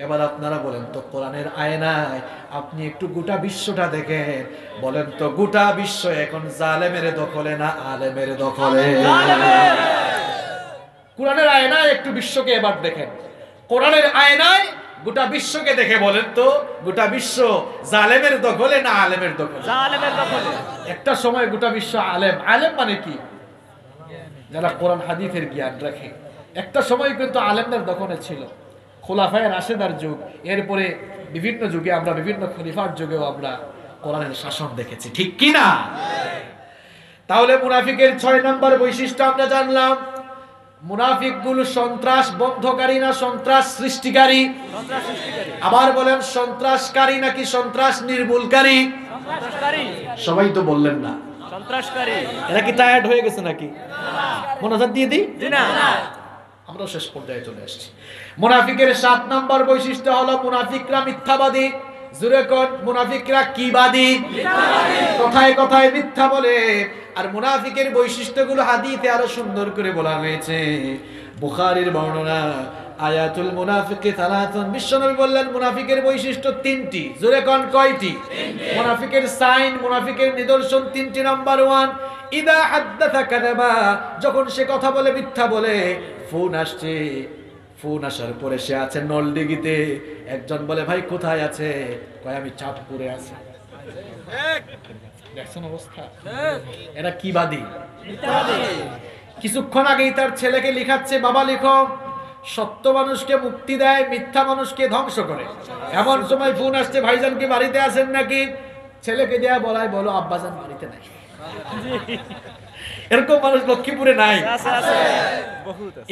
এবার আপনারা বলেন তো কোরআনের আয়নায় আপনি একটু গোটা বিশ্বটা দেখেন, বলেন তো গোটা বিশ্ব এখন জালেমের দখলে না আলেমের দখলে? কোরআনের আয়নায় একটু বিশ্বকে এবার দেখেন, কোরআনের আয়নায় গোটা বিশ্বকে দেখে বলেন তো গোটা বিশ্ব জালেমের দখলে না আলেমের দখলে? জালেমের দখলে। একটা সময় গোটা বিশ্ব আলেম, আলেম মানে কি? যারা কোরআন হাদিসের জ্ঞান রাখে। একটা সময় কিন্তু আলেমদের দখলে ছিল, খোলাফায়ে রাশেদার যুগ, এরপরে বিভিন্ন যুগে আমরা বিভিন্ন খলিফার যুগেও আমরা কোরআনের শাসন দেখেছি, ঠিক কি না? তাহলে মুনাফিকের ছয় নম্বর বৈশিষ্ট্য আমরা জানলাম। মুনাফিকগুলো সন্ত্রাস বন্ধকারী না সন্ত্রাস সৃষ্টিকারী? আবার বলেন সন্ত্রাসকারী নাকি সন্ত্রাস নির্মূলকারী? সবাই তো বললেন না। এরা কি টায়ার্ড হয়ে গেছে নাকি? মোনাজাত দিয়ে দিই, আমরা শেষ পর্যায়ে চলে আসছি। মুনাফিকের সাত নম্বর বৈশিষ্ট্য হলো মুনাফিকরা মিথ্যাবাদী। জোরে কোন মুনাফিকরা কি বাদী? কথায় কথায় মিথ্যা বলে। আর মুনাফিকের বৈশিষ্ট্যগুলো হাদিসে আরো সুন্দর করে বলা হয়েছে। বুখারীর বর্ণনা আয়াতুল মুনাফিকি সালাতুন, বিশ্বনবী বললেন মুনাফিকের বৈশিষ্ট্য তিনটি। জোরে কোন কয়টি? মুনাফিকের সাইন, মুনাফিকের নিদর্শন তিনটি। নাম্বার ওয়ান, ইদা হাদাসা কাযাবা, যখন সে কথা বলে মিথ্যা বলে। ফোন আসছে, ফোন আসার পরে সে আছে নলডিগিতে, একজন বলে ভাই কোথায় আছে? কয় আমি চাঁদপুরে আছি। দেখছেন অবস্থা, এরা কি বাদী? কিছুক্ষণ আগেই তার ছেলেকে লিখাচ্ছে বাবা লিখো, সত্য মানুষকে মুক্তি দেয়, মিথ্যা মানুষকে ধ্বংস করে। এমন সময় ফোন আসছে ভাইজান কি বাড়িতে আছেন নাকি? ছেলেকে দেয়া বলায় বলো আব্বাজান বাড়িতে নাই। এরকম মানুষ লক্ষ্মীপুরে নাই।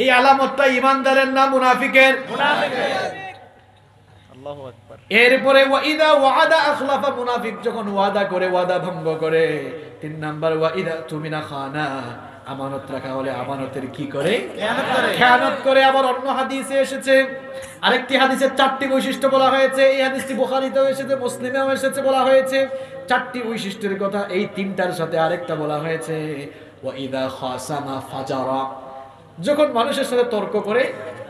এই আলামতটা ইমানদারের নাম মুনাফিকের। এরপরে ওয়াইদা ওয়াদা আখলাফা, মুনাফিক যখন ওয়াদা করে ওয়াদা ভঙ্গ করে। তিন নাম্বার ওয়াইদা তুমিনা খানা, আমানত রাখা হলে আমানতের কি করে? খেয়ানত করে। আবার অন্য হাদিসে এসেছে, আরেকটি হাদিসের চারটি বৈশিষ্ট্য বলা হয়েছে। এই হাদিসটি বুখারীতেও এসেছে, মুসলিমেও এসেছে, বলা হয়েছে চারটি বৈশিষ্ট্যের কথা। এই তিনটার সাথে আরেকটা বলা হয়েছে ওয়াইদা খাসামা ফাজারা, যখন মানুষের সাথে তর্ক করে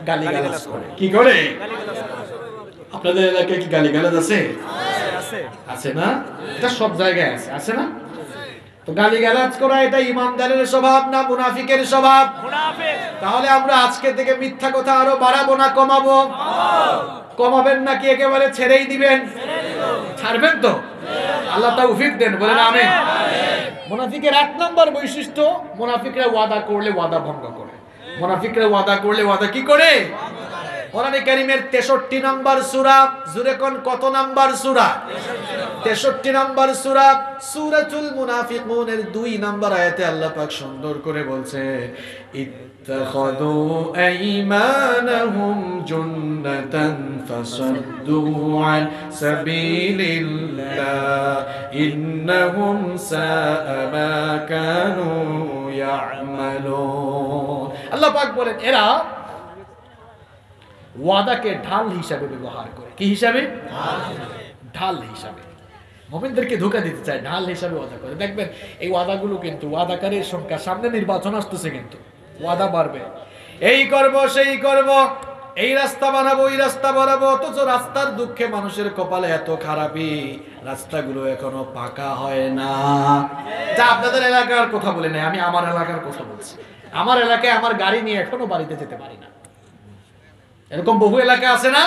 গালিগালাজ করে। কি করে? আপনাদের এলাকায় কি গালিগালাজ আছে? আছে না? এটা সব জায়গায় আছে, আছে না? তো গালিগালাজ করা এটা ইমানদারের স্বভাব না মুনাফিকের স্বভাব? মুনাফিক। তাহলে আমরা আজকে থেকে মিথ্যা কথা আরো বাড়াবো না কমাবো? কমাবেন নাকি একেবারে ছেড়েই দিবেন? ছাড়বেন তো? আল্লাহ তৌফিক দেন, বলেন আমিন। মুনাফিকের আট নম্বর বৈশিষ্ট্য, মুনাফিকরা ওয়াদা করলে ওয়াদা ভঙ্গ করে। মুনাফিকরা ওয়াদা করলে ওয়াদা কি করে? কোরআন কারীমের তেষট্টি নম্বর সূরা, জোরে কোন কত নম্বর সূরা? তেষট্টি নম্বর সূরা সূরাতুল মুনাফিকুনের দুই নম্বর আয়াতে আল্লাহ পাক সুন্দর করে বলছে اتخذوا أيمانهم جنة فصدوا عن سبيل الله إنهم ساء ما كانوا يعملون الله पाक बोलें एरा वादा के ढाल हिसाबे व्यवहार करे कि हिसाबे ढाल हिसाबे मोमिनদের के धोखा দিতে চায় ঢাল হিসাবে वादा করে দেখবেন এই ওয়াদাগুলো কিন্তু ওয়াদাকারীর সংখ্যা সামনে নির্বাচন আসছে কিন্তু वादा बढ़े यही करब से ही करब এই রাস্তা বানাবো এই রাস্তা বানাবো অথচ রাস্তার দুঃখে মানুষের কপালে এত খারাপই রাস্তাগুলো এখনো পাকা হয় না যা আপনাদের এলাকার কথা বলি না আমি আমার এলাকার কথা বলছি আমার এলাকায় আমার গাড়ি নিয়ে এখনো বাড়িতে যেতে পারি না এরকম বহু এলাকা আছে না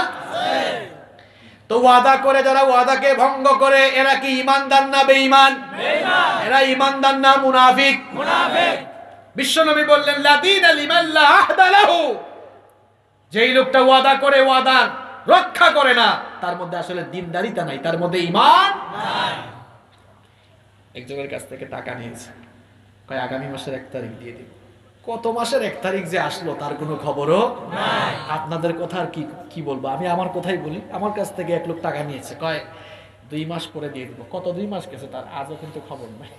তো ওয়াদা করে যারা ওয়াদাকে ভঙ্গ করে এরা কি ঈমানদার না বেঈমান বেঈমান এরা ঈমানদার না মুনাফিক মুনাফিক বিশ্বনবী বললেন লাদিনা লিমান লা আহদা লাহু যেই লোকটা ওয়াদা করে ওয়াদা রক্ষা করে না তার মধ্যে আসলে দিনদারিতা নাই তার মধ্যে ঈমান নাই একজনের কাছ থেকে টাকা নিয়েছে কয় আগামী মাসের এক তারিখ দিয়ে দেব কত মাসের এক তারিখ যে আসলো তার কোনো খবরও নাই আপনাদের কথা আর কি কি বলবো আমি আমার কথাই বলি আমার কাছ থেকে এক লোক টাকা নিয়েছে কয় দুই মাস পরে দিয়ে দেব কত দুই মাস গেছে তার আজও কিন্তু খবর নাই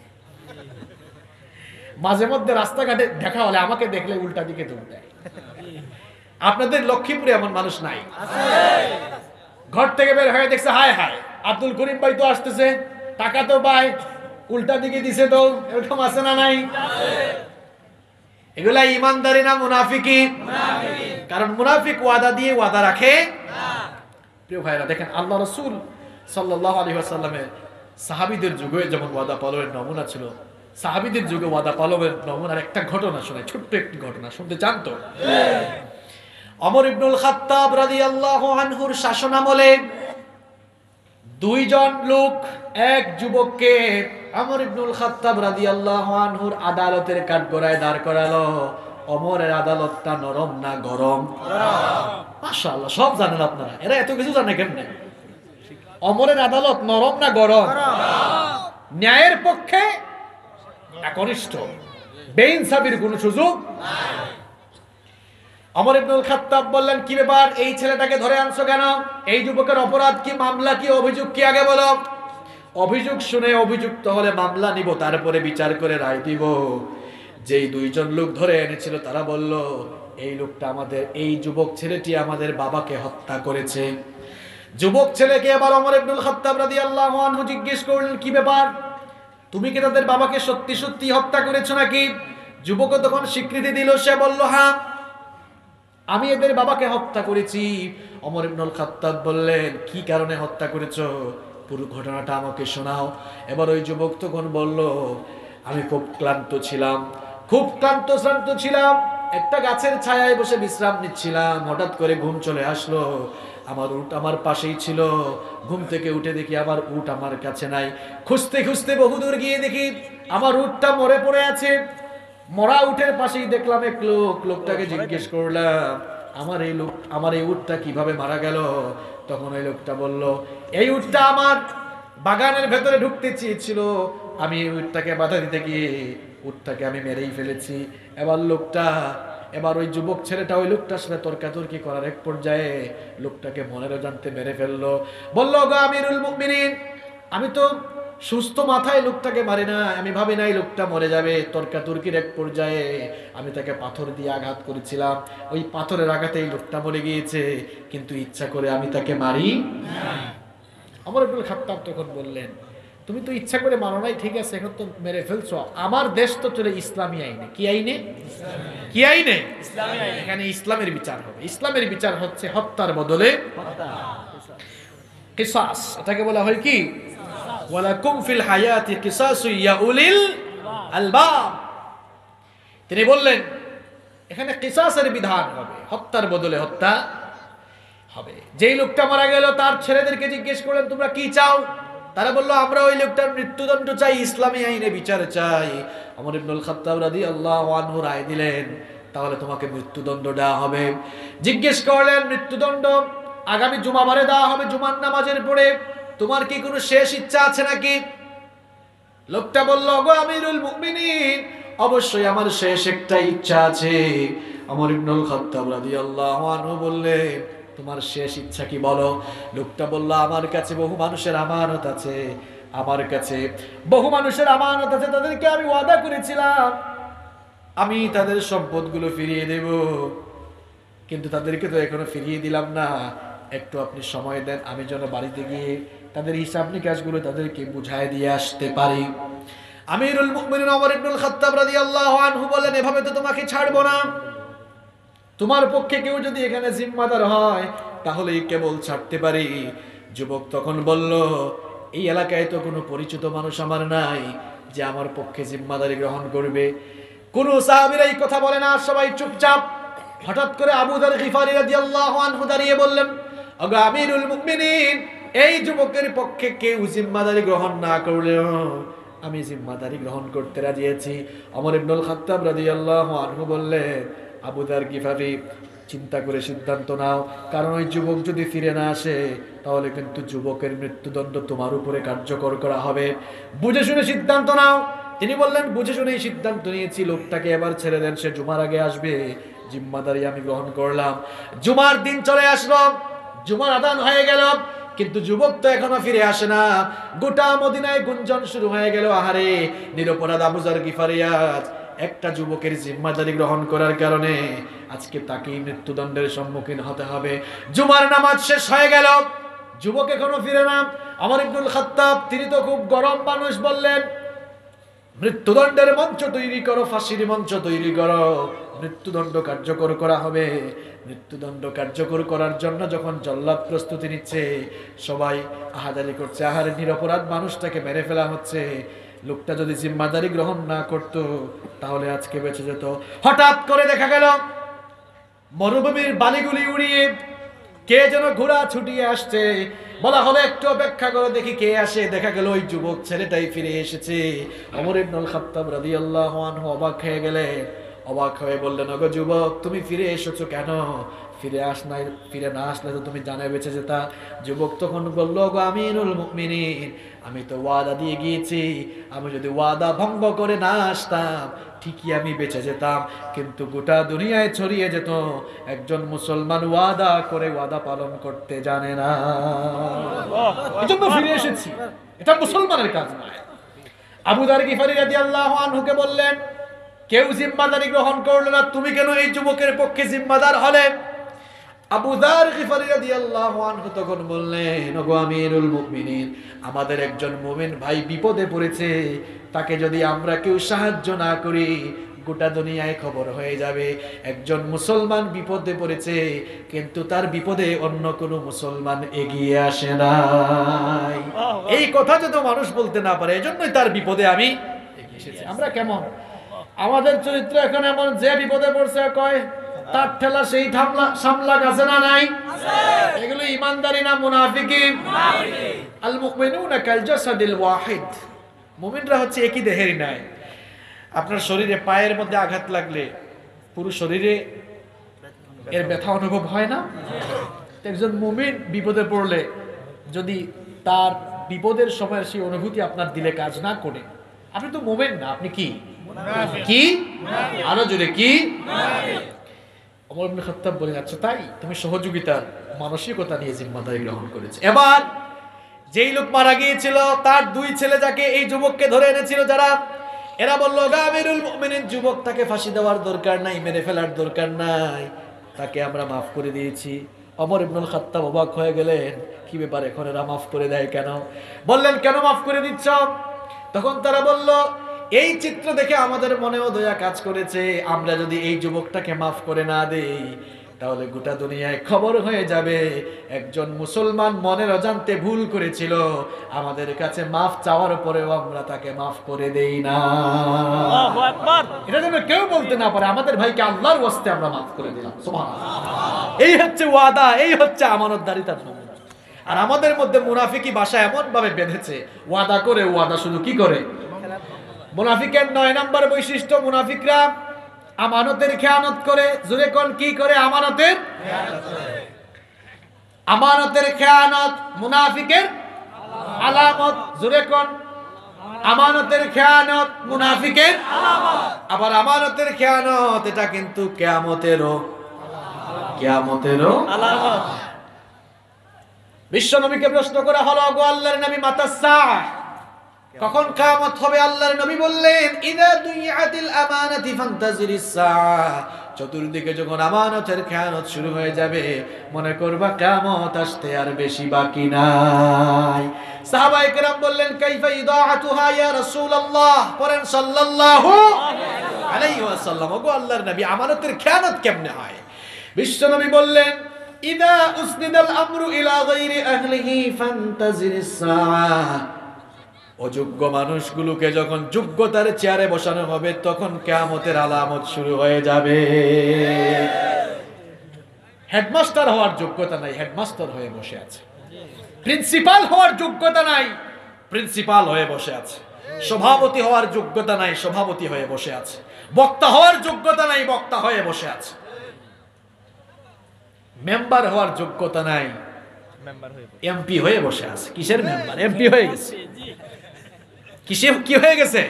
মাঝে মধ্যে রাস্তাঘাটে দেখা হলে আমাকে দেখলে উল্টা দিকে দৌড় দেয় আপনাদের লক্ষ্মীপুরে এমন মানুষ নাই ঘর থেকে বের হয়ে দেখছে হায় হায় আব্দুল করিম ভাই তো আসতেছে টাকা তো পায় উল্টা দিকে দিছে তো এরকম আছে না নাই এগুলা ইমানদারি না মুনাফিকি মুনাফিকি কারণ মুনাফিক ওয়াদা দিয়ে ওয়াদা রাখে না প্রিয় ভাইরা দেখেন আল্লাহ রাসূল সাল্লাল্লাহু আলাইহি ওয়াসাল্লামের সাহাবীদের যুগে যেমন ওয়াদা পালনের নমুনা ছিল সাহাবীদের যুগে ওয়াদা পালনের নমুনার একটা ঘটনা শোনায় ছোট্ট একটি ঘটনা শুনতে চান তো ওমর ইবনুল খাত্তাব রাদিয়াল্লাহু আনহুর শাসনামলে দুইজন লোক এক যুবককে ওমর ইবনুল খাত্তাব রাদিয়াল্লাহু আনহুর আদালতের কাঠগড়ায় দাঁড় করালো ওমরের আদালতটা নরম না গরম মাশাআল্লাহ সব জানেন আপনারা এরা এত কিছু জানে কেমনে ওমরের আদালত নরম না গরম ন্যায়ের পক্ষে একনিষ্ঠ বেইনসাফির কোনো সুযোগ নাই ওমর ইবনুল খাত্তাব বললেন কি ব্যাপার এই ছেলেটাকে ধরে আনছো কেন এই যুবকের অপরাধ কি মামলা কি অভিযোগ কি আগে বলো অভিযোগ শুনে অভিযুক্ত হলে মামলা নিব তারপরে বিচার করে রায় দিব যেই দুইজন লোক ধরে এনেছিল তারা বলল এই লোকটা আমাদের এই যুবক ছেলেটি আমাদের বাবাকে হত্যা করেছে যুবক ছেলেকে আবার ওমর ইবনুল খাত্তাব রাদিয়াল্লাহু আনহু জিজ্ঞেস করলেন কি ব্যাপার তুমি কি তাদের বাবাকে সত্যি সত্যি হত্যা করেছো নাকি যুবক তখন স্বীকৃতি দিল সে বলল হ্যাঁ আমি এদের বাবাকে হত্যা করেছি ওমর ইবনুল খাত্তাব বললেন কি কারণে হত্যা করেছো পুরো ঘটনাটা আমাকে শোনাও এবার ওই যুবক তখন বলল আমি খুব ক্লান্ত ছিলাম খুব ক্লান্ত শ্রান্ত ছিলাম একটা গাছের ছায়ায় বসে বিশ্রাম নিচ্ছিলাম হঠাৎ করে ঘুম চলে আসলো আমার উট আমার পাশেই ছিল ঘুম থেকে উঠে দেখি আমার উট আমার কাছে নাই খুঁজতে খুঁজতে বহুদূর গিয়ে দেখি আমার উটটা মরে পড়ে আছে মরা উটের পাশেই দেখলাম এক লোক লোকটাকে জিজ্ঞেস করলাম আমার এই লোক আমার এই উটটা কিভাবে মারা গেল তখন ওই লোকটা বলল এই উটটা আমার বাগানের ভেতরে ঢুকতে চেয়েছিল আমি এই উটটাকে বাধা দিতে গিয়ে উটটাকে আমি মেরেই ফেলেছি এবার লোকটা এবার ওই যুবক ছেলেটা ওই লোকটার সাথে তর্কাতর্কি করার এক পর্যায়ে লোকটাকে মনেরও জানতে মেরে ফেললো বলল গো আমিরুল মুমিনিন আমি তো সুস্থ মাথায় লোকটাকে মারি না আমি ভাবি নাই লোকটা মরে যাবে তর্কাতর্কির এক পর্যায়ে আমি তাকে পাথর দিয়ে আঘাত করেছিলাম ওই পাথরের আঘাতেই লোকটা মরে গিয়েছে কিন্তু ইচ্ছা করে আমি তাকে মারি ওমর ইবনুল খাত্তাব তখন বললেন তুমি তো ইচ্ছা করে মানো নাই ঠিক আছে এখন তো মেরে ফেলছো আমার দেশ তো চলে ইসলামী আইনে কি আইনে কি আইনে ইসলামী আইনে এখানে ইসলামের বিচার হবে ইসলামের বিচার হচ্ছে হত্যার বদলে হত্যা কিসাস এটাকে বলা হয় কি ওয়ালাকুম ফিল হায়াতি কিসাসু ইয়া উলিল আলবাব তিনি বললেন এখানে কিসাসের বিধান হবে হত্যার বদলে হত্যা হবে যেই লোকটা মারা গেল তার ছেলেদেরকে জিজ্ঞেস করলেন তোমরা কি চাও তারা বলল আমরা ওই লোকটার মৃত্যুদণ্ড চাই ইসলামী আইনে বিচার চাই ওমর ইবনুল খাত্তাব রাদিয়াল্লাহু আনহু রায় দিলেন তাহলে তোমাকে মৃত্যুদণ্ড দেওয়া হবে জিজ্ঞেস করলেন মৃত্যুদণ্ড আগামী জুমাবারে দেওয়া হবে জুমার নামাজের পরে তোমার কি কোনো শেষ ইচ্ছা আছে নাকি লোকটা বলল গো আমিরুল মুমিনিন অবশ্যই আমার শেষ একটা ইচ্ছা আছে। ওমর ইবনুল খাত্তাব রাদিয়াল্লাহু আনহু বললেন, তোমার শেষ ইচ্ছা কি বলো? লোকটা বলল, আমার কাছে বহু মানুষের আমানত আছে, আমার কাছে বহু মানুষের আমানত আছে, তাদেরকে আমি ওয়াদা করেছিলাম আমি তাদের সম্পদগুলো ফিরিয়ে দেব, কিন্তু তাদেরকে তো এখনো ফিরিয়ে দিলাম না, একটু আপনি সময় দেন আমি যেন বাড়িতে গিয়ে তাদের হিসাব নিকাশগুলো তাদেরকে বুঝায় দিয়ে আসতে পারি। আমিরুল মুমিনিন ওমর ইবনুল খাত্তাব রাদিয়াল্লাহু আনহু বলেন, এভাবে তো তোমাকে ছাড়বো না, তোমার পক্ষে কেউ যদি এখানে জিম্মাদার হয় তাহলে কেবল ছাড়তে পারি। যুবক তখন বলল, এই এলাকায় তো কোনো পরিচিত মানুষ আমার নাই যে আমার পক্ষে জিম্মাদারি গ্রহণ করবে। কোনো সাহাবীরা এই কথা বলে না, সবাই চুপচাপ। হঠাৎ করে আবু যার গিফারি রাদিয়াল্লাহু আনহু দাঁড়িয়ে বললেন, ওগো আমিরুল মুমিনিন, এই যুবকের পক্ষে কেউ জিম্মাদারি গ্রহণ না করলেও আমি জিম্মাদারি গ্রহণ করতে রাজি আছি। ওমর ইবনুল খাত্তাব রাদিয়াল্লাহু আনহু বললেন, আবু যার গিফারি, চিন্তা করে সিদ্ধান্ত নাও, কারণ ওই যুবক যদি ফিরে না আসে তাহলে কিন্তু যুবকের মৃত্যুদণ্ড তোমার উপরে কার্যকর করা হবে, বুঝে শুনে সিদ্ধান্ত নাও। তিনি বললেন, বুঝে শুনেই সিদ্ধান্ত নিয়েছি, লোকটাকে এবার ছেড়ে দেন, সে জুমার আগে আসবে, জিম্মাদারি আমি গ্রহণ করলাম। জুমার দিন চলে আসলো, জুমার আযান হয়ে গেল, কিন্তু যুবক তো এখনো ফিরে আসে না। গোটা মদিনায় গুঞ্জন শুরু হয়ে গেল, আহারে নিরপরাধ আবু যার গিফারি আজ একটা যুবকের জিম্মাদারি গ্রহণ করার কারণে আজকে তাকেই মৃত্যুদণ্ডের সম্মুখীন হতে হবে। জুমার নামাজ শেষ হয়ে গেল, যুবক এখনো ফিরে না। ওমর ইবনুল খাত্তাব, তিনি তো খুব গরম মানুষ, বললেন, মৃত্যুদণ্ডের মঞ্চ তৈরি করো, ফাঁসির মঞ্চ তৈরি করো, মৃত্যুদণ্ড কার্যকর করা হবে। মৃত্যুদণ্ড কার্যকর করার জন্য যখন জল্লাদ প্রস্তুতি নিচ্ছে, সবাই আহাজারি করছে, আহারে নিরপরাধ মানুষটাকে মেরে ফেলা হচ্ছে, লোকটা যদি জিম্মাদারি গ্রহণ না করত তাহলে আজকে বেঁচে যেত। হঠাৎ করে দেখা গেল মরুভূমির বালিগুলি উড়িয়ে কে যেন ঘোড়া ছুটিয়ে আসছে, বলা হলো একটু অপেক্ষা করে দেখি কে আসে। দেখা গেল ওই যুবক ছেলেটাই ফিরে এসেছে। ওমর ইবনুল খাত্তাব রাদিয়াল্লাহু আনহু অবাক হয়ে গেলেন, অবাক হয়ে বললেন, ওগো যুবক, তুমি ফিরে এসেছো কেন? ফিরে আস নাই, ফিরে না আসলে তো তুমি জানে বেঁচে যেতা। যুবক তখন বলল, ওগো আমিরুল মুমিনিন, আমি তো ওয়াদা দিয়ে গিয়েছি, আমি যদি ওয়াদা ভঙ্গ করে না আসতাম ঠিকই আমি বেঁচে যেতাম, কিন্তু গোটা দুনিয়ায় ছড়িয়ে যেত একজন মুসলমান ওয়াদা করে ওয়াদা পালন করতে জানে না, এজন্য ফিরে এসেছি, এটা মুসলমানের কাজ নয়। আবু যার গিফারি রাদিয়াল্লাহু আনহুকে বললেন, কেউ জিম্মাদারি গ্রহণ করলো না, তুমি কেন এই যুবকের পক্ষে জিম্মাদার হলে? আবু যার গিফারি রাদিয়াল্লাহু আনহু তখন বললেন, ওগো আমিরুল মুমিনিন, আমাদের একজন মুমিন ভাই বিপদে পড়েছে, তাকে যদি আমরা কেউ সাহায্য না করি গোটা দুনিয়ায় খবর হয়ে যাবে। একজন মুসলমান বিপদে পড়েছে, কিন্তু তার বিপদে অন্য কোনো মুসলমান এগিয়ে আসে না, এই কথা যদি মানুষ বলতে না পারে, এজন্যই তার বিপদে আমি এগিয়ে এসেছি। আমরা কেমন, আমাদের চরিত্র এখন এমন, যে বিপদে পড়ছে কয় তার ঠেলা সেই থামলা সামলা গাছে না নাই। এগুলো ইমানদারি না মুনাফিকি? আল মুমিনুনা কাল জাসাদিল ওয়াহিদ, মুমিনরা হচ্ছে একই দেহেরই নাই। আপনার শরীরে পায়ের মধ্যে আঘাত লাগলে পুরো শরীরে এর ব্যথা অনুভব হয় না? একজন মুমিন বিপদে পড়লে যদি তার বিপদের সময়ের সেই অনুভূতি আপনার দিলে কাজ না করে, আপনি তো মুমিন না, আপনি কি কি আরো জোরে কি? ওমর ইবনে খাত্তাব বলে, আচ্ছা তাই, তুমি সহযোগিতার মানসিকতা নিয়ে জিম্মাদারি গ্রহণ করেছো। এবার যেই লোক মারা গিয়েছিল তার দুই ছেলে, যাকে এই যুবককে ধরে এনেছিল, যারা এরা বলল, গা আমিরুল মুমিনিন, যুবক তাকে ফাঁসি দেওয়ার দরকার নাই, মেরে ফেলার দরকার নাই, তাকে আমরা মাফ করে দিয়েছি। ওমর ইবনুল খাত্তাব অবাক হয়ে গেলেন, কি ব্যাপার, এখন এরা মাফ করে দেয় কেন? বললেন, কেন মাফ করে দিচ্ছ? তখন তারা বলল, এই চিত্র দেখে আমাদের মনেও দয়া কাজ করেছে, আমরা যদি এই যুবকটাকে মাফ করে না দেই তাহলে গোটা দুনিয়ায় খবর হয়ে যাবে, একজন মুসলমান মনের অজান্তে ভুল করেছিল, আমাদের কাছে মাফ চাওয়ার পরেও আমরা তাকে মাফ করে দেই না। এটা যেন কেউ বলতে না পারে আমাদের ভাইকে আল্লাহর ওয়াস্তে আমরা মাফ করে দিলাম। সুবহানাল্লাহ, এই হচ্ছে ওয়াদা, এই হচ্ছে আমানতদারিতার নমুনা। আর আমাদের মধ্যে মুনাফিকি বাসা এমন ভাবে বেঁধেছে, ওয়াদা করে ওয়াদা শুধু কি করে। মুনাফিকের নয় নম্বর বৈশিষ্ট্য, মুনাফিকরা আমানতের খেয়ানত করে। জোরে কোন কি করে? আমানতের আমানতের খেয়ানত মুনাফিকের আলামত। জোরে কোন আমানতের খেয়ানত মুনাফিকের আলামত। আবার আমানতের খেয়ানত এটা কিন্তু কিয়ামতেরও কিয়ামতেরও আলামত। বিশ্ব নবীকে প্রশ্ন করা হলো, গো আল্লাহর নবী, মাতাসসাহ, কখন কিয়ামত হবে? আল্লাহর নবী বললেন, ইযা দুইআতিল আমানাতি ফান্তাযিরিস সাআ। চতুর্দিকে যখন আমানতের খেয়ানত শুরু হয়ে যাবে, মনে করবা কিয়ামত আসতে আর বেশি বাকি নাই। সাহাবায়ে কেরাম বললেন, কাইফা ইদাআতুহা ইয়া রাসূলুল্লাহ, পড়েন সাল্লাল্লাহু আলাইহি ওয়াসাল্লাম। গো আল্লাহর নবী, আমানতের খেয়ানত কেমনে হয়? বিশ্ব নবী বললেন, ইযা উসনিদাল আমরু ইলা গায়রি আহলিহি ফান্তাযিরিস সাআ। অযোগ্য মানুষগুলোকে যখন যোগ্যতার চেয়ারে বসানো হবে, তখন কিয়ামতের আলামত শুরু হয়ে যাবে। হেডমাস্টার হওয়ার যোগ্যতা নাই, হেডমাস্টার হয়ে বসে আছে। প্রিন্সিপাল হওয়ার যোগ্যতা নাই, প্রিন্সিপাল হয়ে বসে আছে। সভাপতি হওয়ার যোগ্যতা নাই, সভাপতি হয়ে বসে আছে। বক্তা হওয়ার যোগ্যতা নাই, বক্তা হয়ে বসে আছে। মেম্বার হওয়ার যোগ্যতা নাই, এমপি হয়ে বসে আছে। কিসের মেম্বার? এমপি হয়ে গেছে। কিসে কি হয়ে গেছে?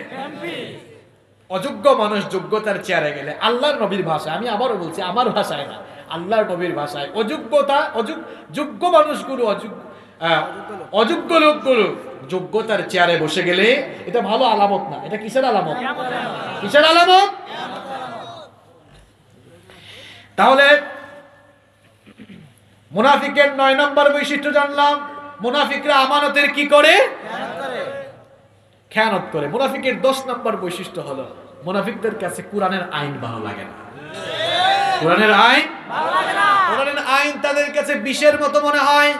অযোগ্য মানুষ যোগ্যতার চেয়ারে গেলে, আল্লাহর নবীর ভাষা, আমি আবারও বলছি, আমার ভাষায় না, আল্লাহর নবীর ভাষায়, অযোগ্যতা যোগ্য মানুষগুলো, অযোগ্য লোকগুলো যোগ্যতার চেয়ারে বসে গেলে এটা ভালো আলামত না। এটা কিসের আলামত? কিসের আলামত? তাহলে মুনাফিকের নয় নম্বর বৈশিষ্ট্য জানলাম, মুনাফিকরা আমানতের কি করে? খেয়ানত করে। মুনাফিকের দশ নম্বর বৈশিষ্ট্য হলো, মুনাফিকদের কাছে কোরআনের আইন ভালো লাগে না। কোরআনের আইন ভালো লাগে না। কোরআনের আইন তাদের কাছে বিষের মতো মনে হয়,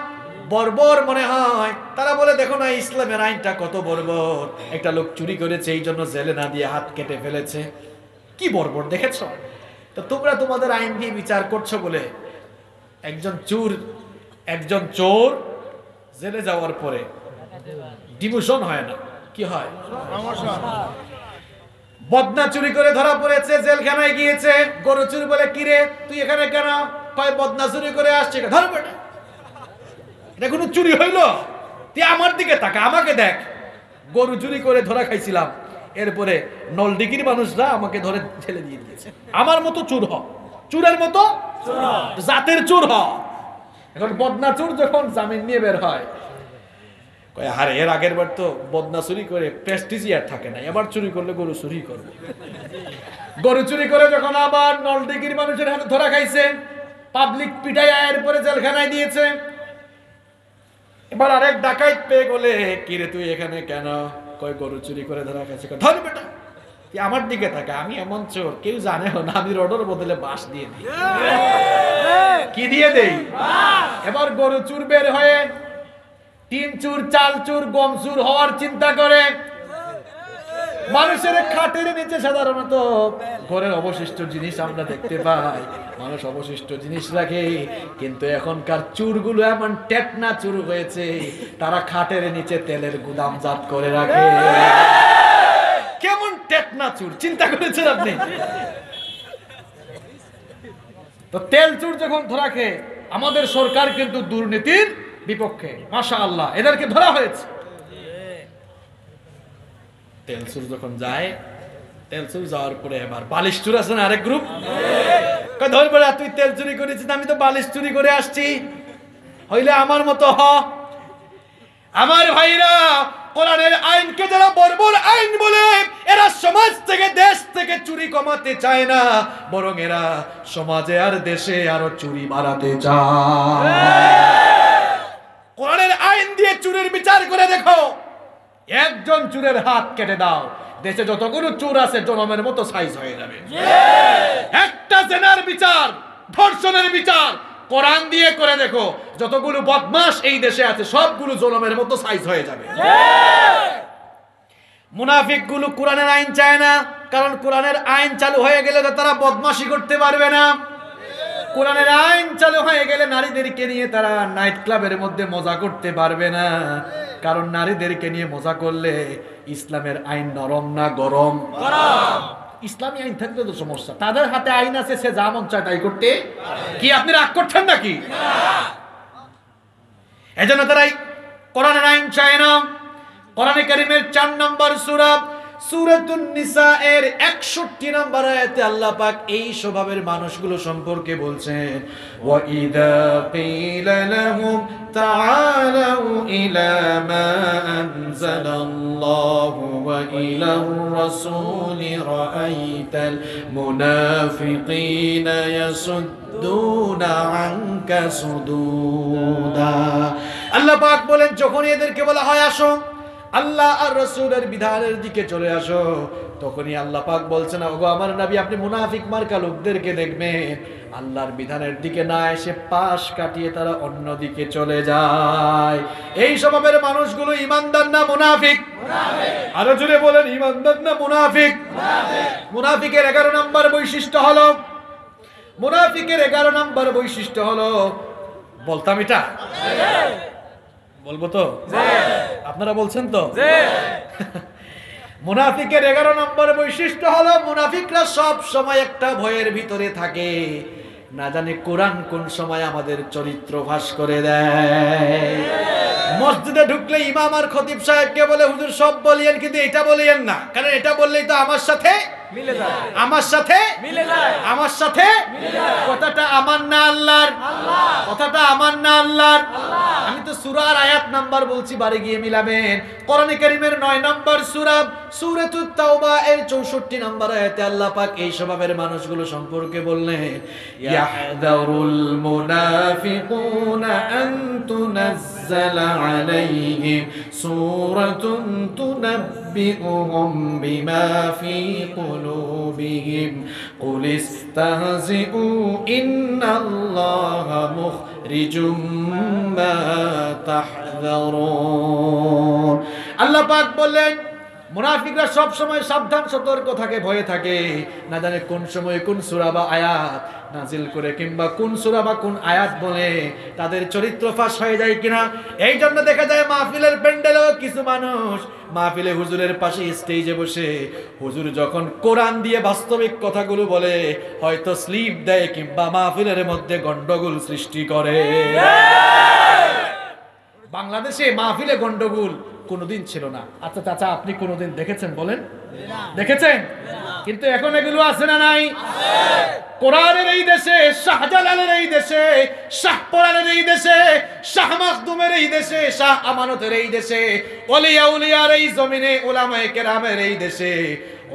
বর্বর মনে হয়। তারা বলে, দেখো না ইসলামের আইনটা কত বর্বর, একটা লোক চুরি করেছে, এই জন্য জেলে না দিয়ে হাত কেটে ফেলেছে, কি বর্বর দেখেছ। তো তোমরা তোমাদের আইন দিয়ে বিচার করছো বলে একজন চোর একজন চোর জেলে যাওয়ার পরে ডিমোশন হয় না, কি হয়? বদনা চুরি করে ধরা পড়েছে, জেলখানায় গিয়েছে, গরু চুরি বলে, কিরে তুই এখানে কেন? কয় বদনা চুরি করে আসছে। ধর বেটা, এটা কোনো চুরি হইল? তুই আমার দিকে তাকা, আমাকে দেখ, গরু চুরি করে ধরা খাইছিলাম, এরপরে নলডিগির মানুষরা আমাকে ধরে ঠেলে দিয়ে দিয়েছে। আমার মতো চুর হ, চুরের মতো জাতের চোর হ। এখন বদনা চোর যখন জামিন নিয়ে বের হয়, কয় হারে এর আগের বার তো বদনা চুরি করে প্রেস্টিজি আর থাকে না, এবার চুরি করলে গরু চুরি করবে। গরু চুরি করে যখন আবার নলডিগির মানুষের হাতে ধরা খাইছে, পাবলিক পিটাই আয়ের পরে জেলখানায় দিয়েছে, এবার আরেক ডাকাইত পেয়ে বলে, কিরে তুই এখানে কেন? কয় গরু চুরি করে ধরা খাইছে। ধর বেটা, আমার দিকে থাকে, আমি এমন চোর কেউ জানে না, আমি রডের বদলে বাঁশ দিয়ে দিই। কি দিয়ে দেই? এবার গরু চুর বের হয়ে টিন চুর, চাল চুর, গম চুর হওয়ার চিন্তা করে। মানুষের খাটের নিচে সাধারণত ঘরের অবশিষ্ট জিনিস আমরা দেখতে পাই, মানুষ অবশিষ্ট জিনিস রাখে, কিন্তু এখনকার চুরগুলো এমন টেকনা চুর হয়েছে, তারা খাটের নিচে তেলের গুদামজাত করে রাখে। কেমন টেকনা চুর, চিন্তা করেছেন আপনি? তো তেল চুর যখন ধরা খেয়ে, আমাদের সরকার কিন্তু দুর্নীতির বিপক্ষে, মাশাআল্লাহ, এদেরকে ধরা হয়েছে। তেল চুর যখন যায়, তেল চুর যাওয়ার পরে এবার বালিশ চুর আছে না আরেক গ্রুপ, ধর বলে, তুই তেল চুরি করেছিস, আমি তো বালিশ চুরি করে আসছি, হইলে আমার মতো হ। আমার ভাইরা, কোরআনের আইনকে যারা বর্বর আইন বলে, এরা সমাজ থেকে দেশ থেকে চুরি কমাতে চায় না, বরং এরা সমাজে আর দেশে আরো চুরি বাড়াতে চায়। কোরআনের আইন দিয়ে চুরির বিচার করে দেখো, একজন চুরের হাত কেটে দাও, দেশে যতগুলো চুর আছে জনমের মতো সাইজ হয়ে যাবে। একটা জেনার বিচার, ধর্ষণের বিচার কোরআন দিয়ে করে দেখো, যতগুলো বদমাশ এই দেশে আছে সবগুলো জুলুমের মতো সাইজ হয়ে যাবে। মুনাফিকগুলো কোরআনের আইন চায় না, কারণ কোরআনের আইন চালু হয়ে গেলে তারা বদমাশি করতে পারবে না। কোরআনের আইন চালু হয়ে গেলে নারীদেরকে নিয়ে তারা নাইট ক্লাবের মধ্যে মজা করতে পারবে না, কারণ নারীদেরকে নিয়ে মজা করলে ইসলামের আইন নরম না গরম? ইসলামী আইন থাকলে তো সমস্যা, তাদের হাতে আইন আছে, সে যা মন চায় তাই করতে। কি আপনি রাগ করছেন নাকি? এজন্য তারাই কোরআনের আইন চায় না। কোরআনে কারীমের चार নম্বর সূরা সূরাতুন নিসা এর একষট্টি নম্বর আয়াতে আল্লাহ পাক এই স্বভাবের মানুষগুলো সম্পর্কে বলছেন ওয়া ইযা ক্বিলা লাহুম তাআলাউ ইলা মা আনজালাল্লাহু ওয়া ইলার রাসূলি রাআইতাল মুনাফিকিনা ইয়াসুদ আল্লাহ পাক বলেন যখনই এদেরকে বলা হয় আসো আল্লাহ আর রাসূলের বিধানের দিকে চলে আসো তখনই আল্লাহ পাক বলছেন ওগো আমার নবী আপনি মুনাফিক মার্কা লোকদেরকে দেখবেন আল্লাহর বিধানের দিকে না এসে পাশ কাটিয়ে তারা অন্য দিকে চলে যায়। এই স্বভাবের মানুষগুলো ইমানদার না মুনাফিক? আরো জোরে বলেন ইমানদার না মুনাফিক? মুনাফিকের এগারো নম্বর বৈশিষ্ট্য হলো মুনাফিকের এগারো নম্বর বৈশিষ্ট্য হলো বলতাম এটা বলবো তো আপনারা বলছেন তো মুনাফিকের এগারো নম্বর বৈশিষ্ট্য হলো মুনাফিকরা সব সময় একটা ভয়ের ভিতরে থাকে না জানি কোরআন কোন সময় আমাদের চরিত্র ফাঁস করে দেয়। মসজিদে ঢুকলে ইমাম আর খতিব সাহেবকে বলে হুজুর সব বলিয়েন কিন্তু এটা বলিয়েন না কারণ এটা বললেই তো আমার সাথে মিলে যায় আমার সাথে মিলে যায় আমার সাথে মিলে যায় কথাটা আমার না আল্লাহর আল্লাহ কথাটা আমার না আল্লাহর আল্লাহ আমি তো সূরার আয়াত নাম্বার বলছি বারে গিয়ে মিলাবেন কোরআনে কারীমের নয় নম্বর সূরা সূরাতুত তাওবা এর চৌষট্টি নম্বর আয়াতে আল্লাহ পাক এই স্বভাবের মানুষগুলো সম্পর্কে বললেন ইয়াহদারুল মুনাফিকুনা আন তুনাজ্জালা আলাইহিম সূরাতুন তুনাব্বিউহুম বিমা ফি قلوبهم قل استهزئوا إن الله مخرج ما تحذرون আল্লাহ পাক বললেন মুনাফিকরা সব সময় সাবধান সতর্ক থাকে ভয়ে থাকে না জানে কোন সময় কোন সূরা বা আয়াত নাজিল করে কিংবা কোন সূরা বা কোন আয়াত বলে তাদের চরিত্র ফাঁস হয়ে যায় কিনা। এই জন্য দেখা যায় মাহফিলের প্যান্ডেলেও কিছু মানুষ মাহফিলে হুজুরের পাশে স্টেজে বসে হুজুর যখন কোরআন দিয়ে বাস্তবিক কথাগুলো বলে হয়তো স্লিপ দেয় কিংবা মাহফিলের মধ্যে গন্ডগোল সৃষ্টি করে। বাংলাদেশে মাহফিলে গন্ডগোল কোনোদিন ছিল না। আচ্ছা চাচা আপনি কোনোদিন দেখেছেন বলেন? দেখেছেন? কিন্তু এখন এগুলো আছে না নাই? কোরআনের এই দেশে, শাহজালালের এই দেশে, শাহপরানের এই দেশে, শাহ মখদুমের এই দেশে, শাহ আমানতের এই দেশে, ওলিয়া উলিয়ার এই জমিনে, ওলামায়ে কেরামের এই দেশে,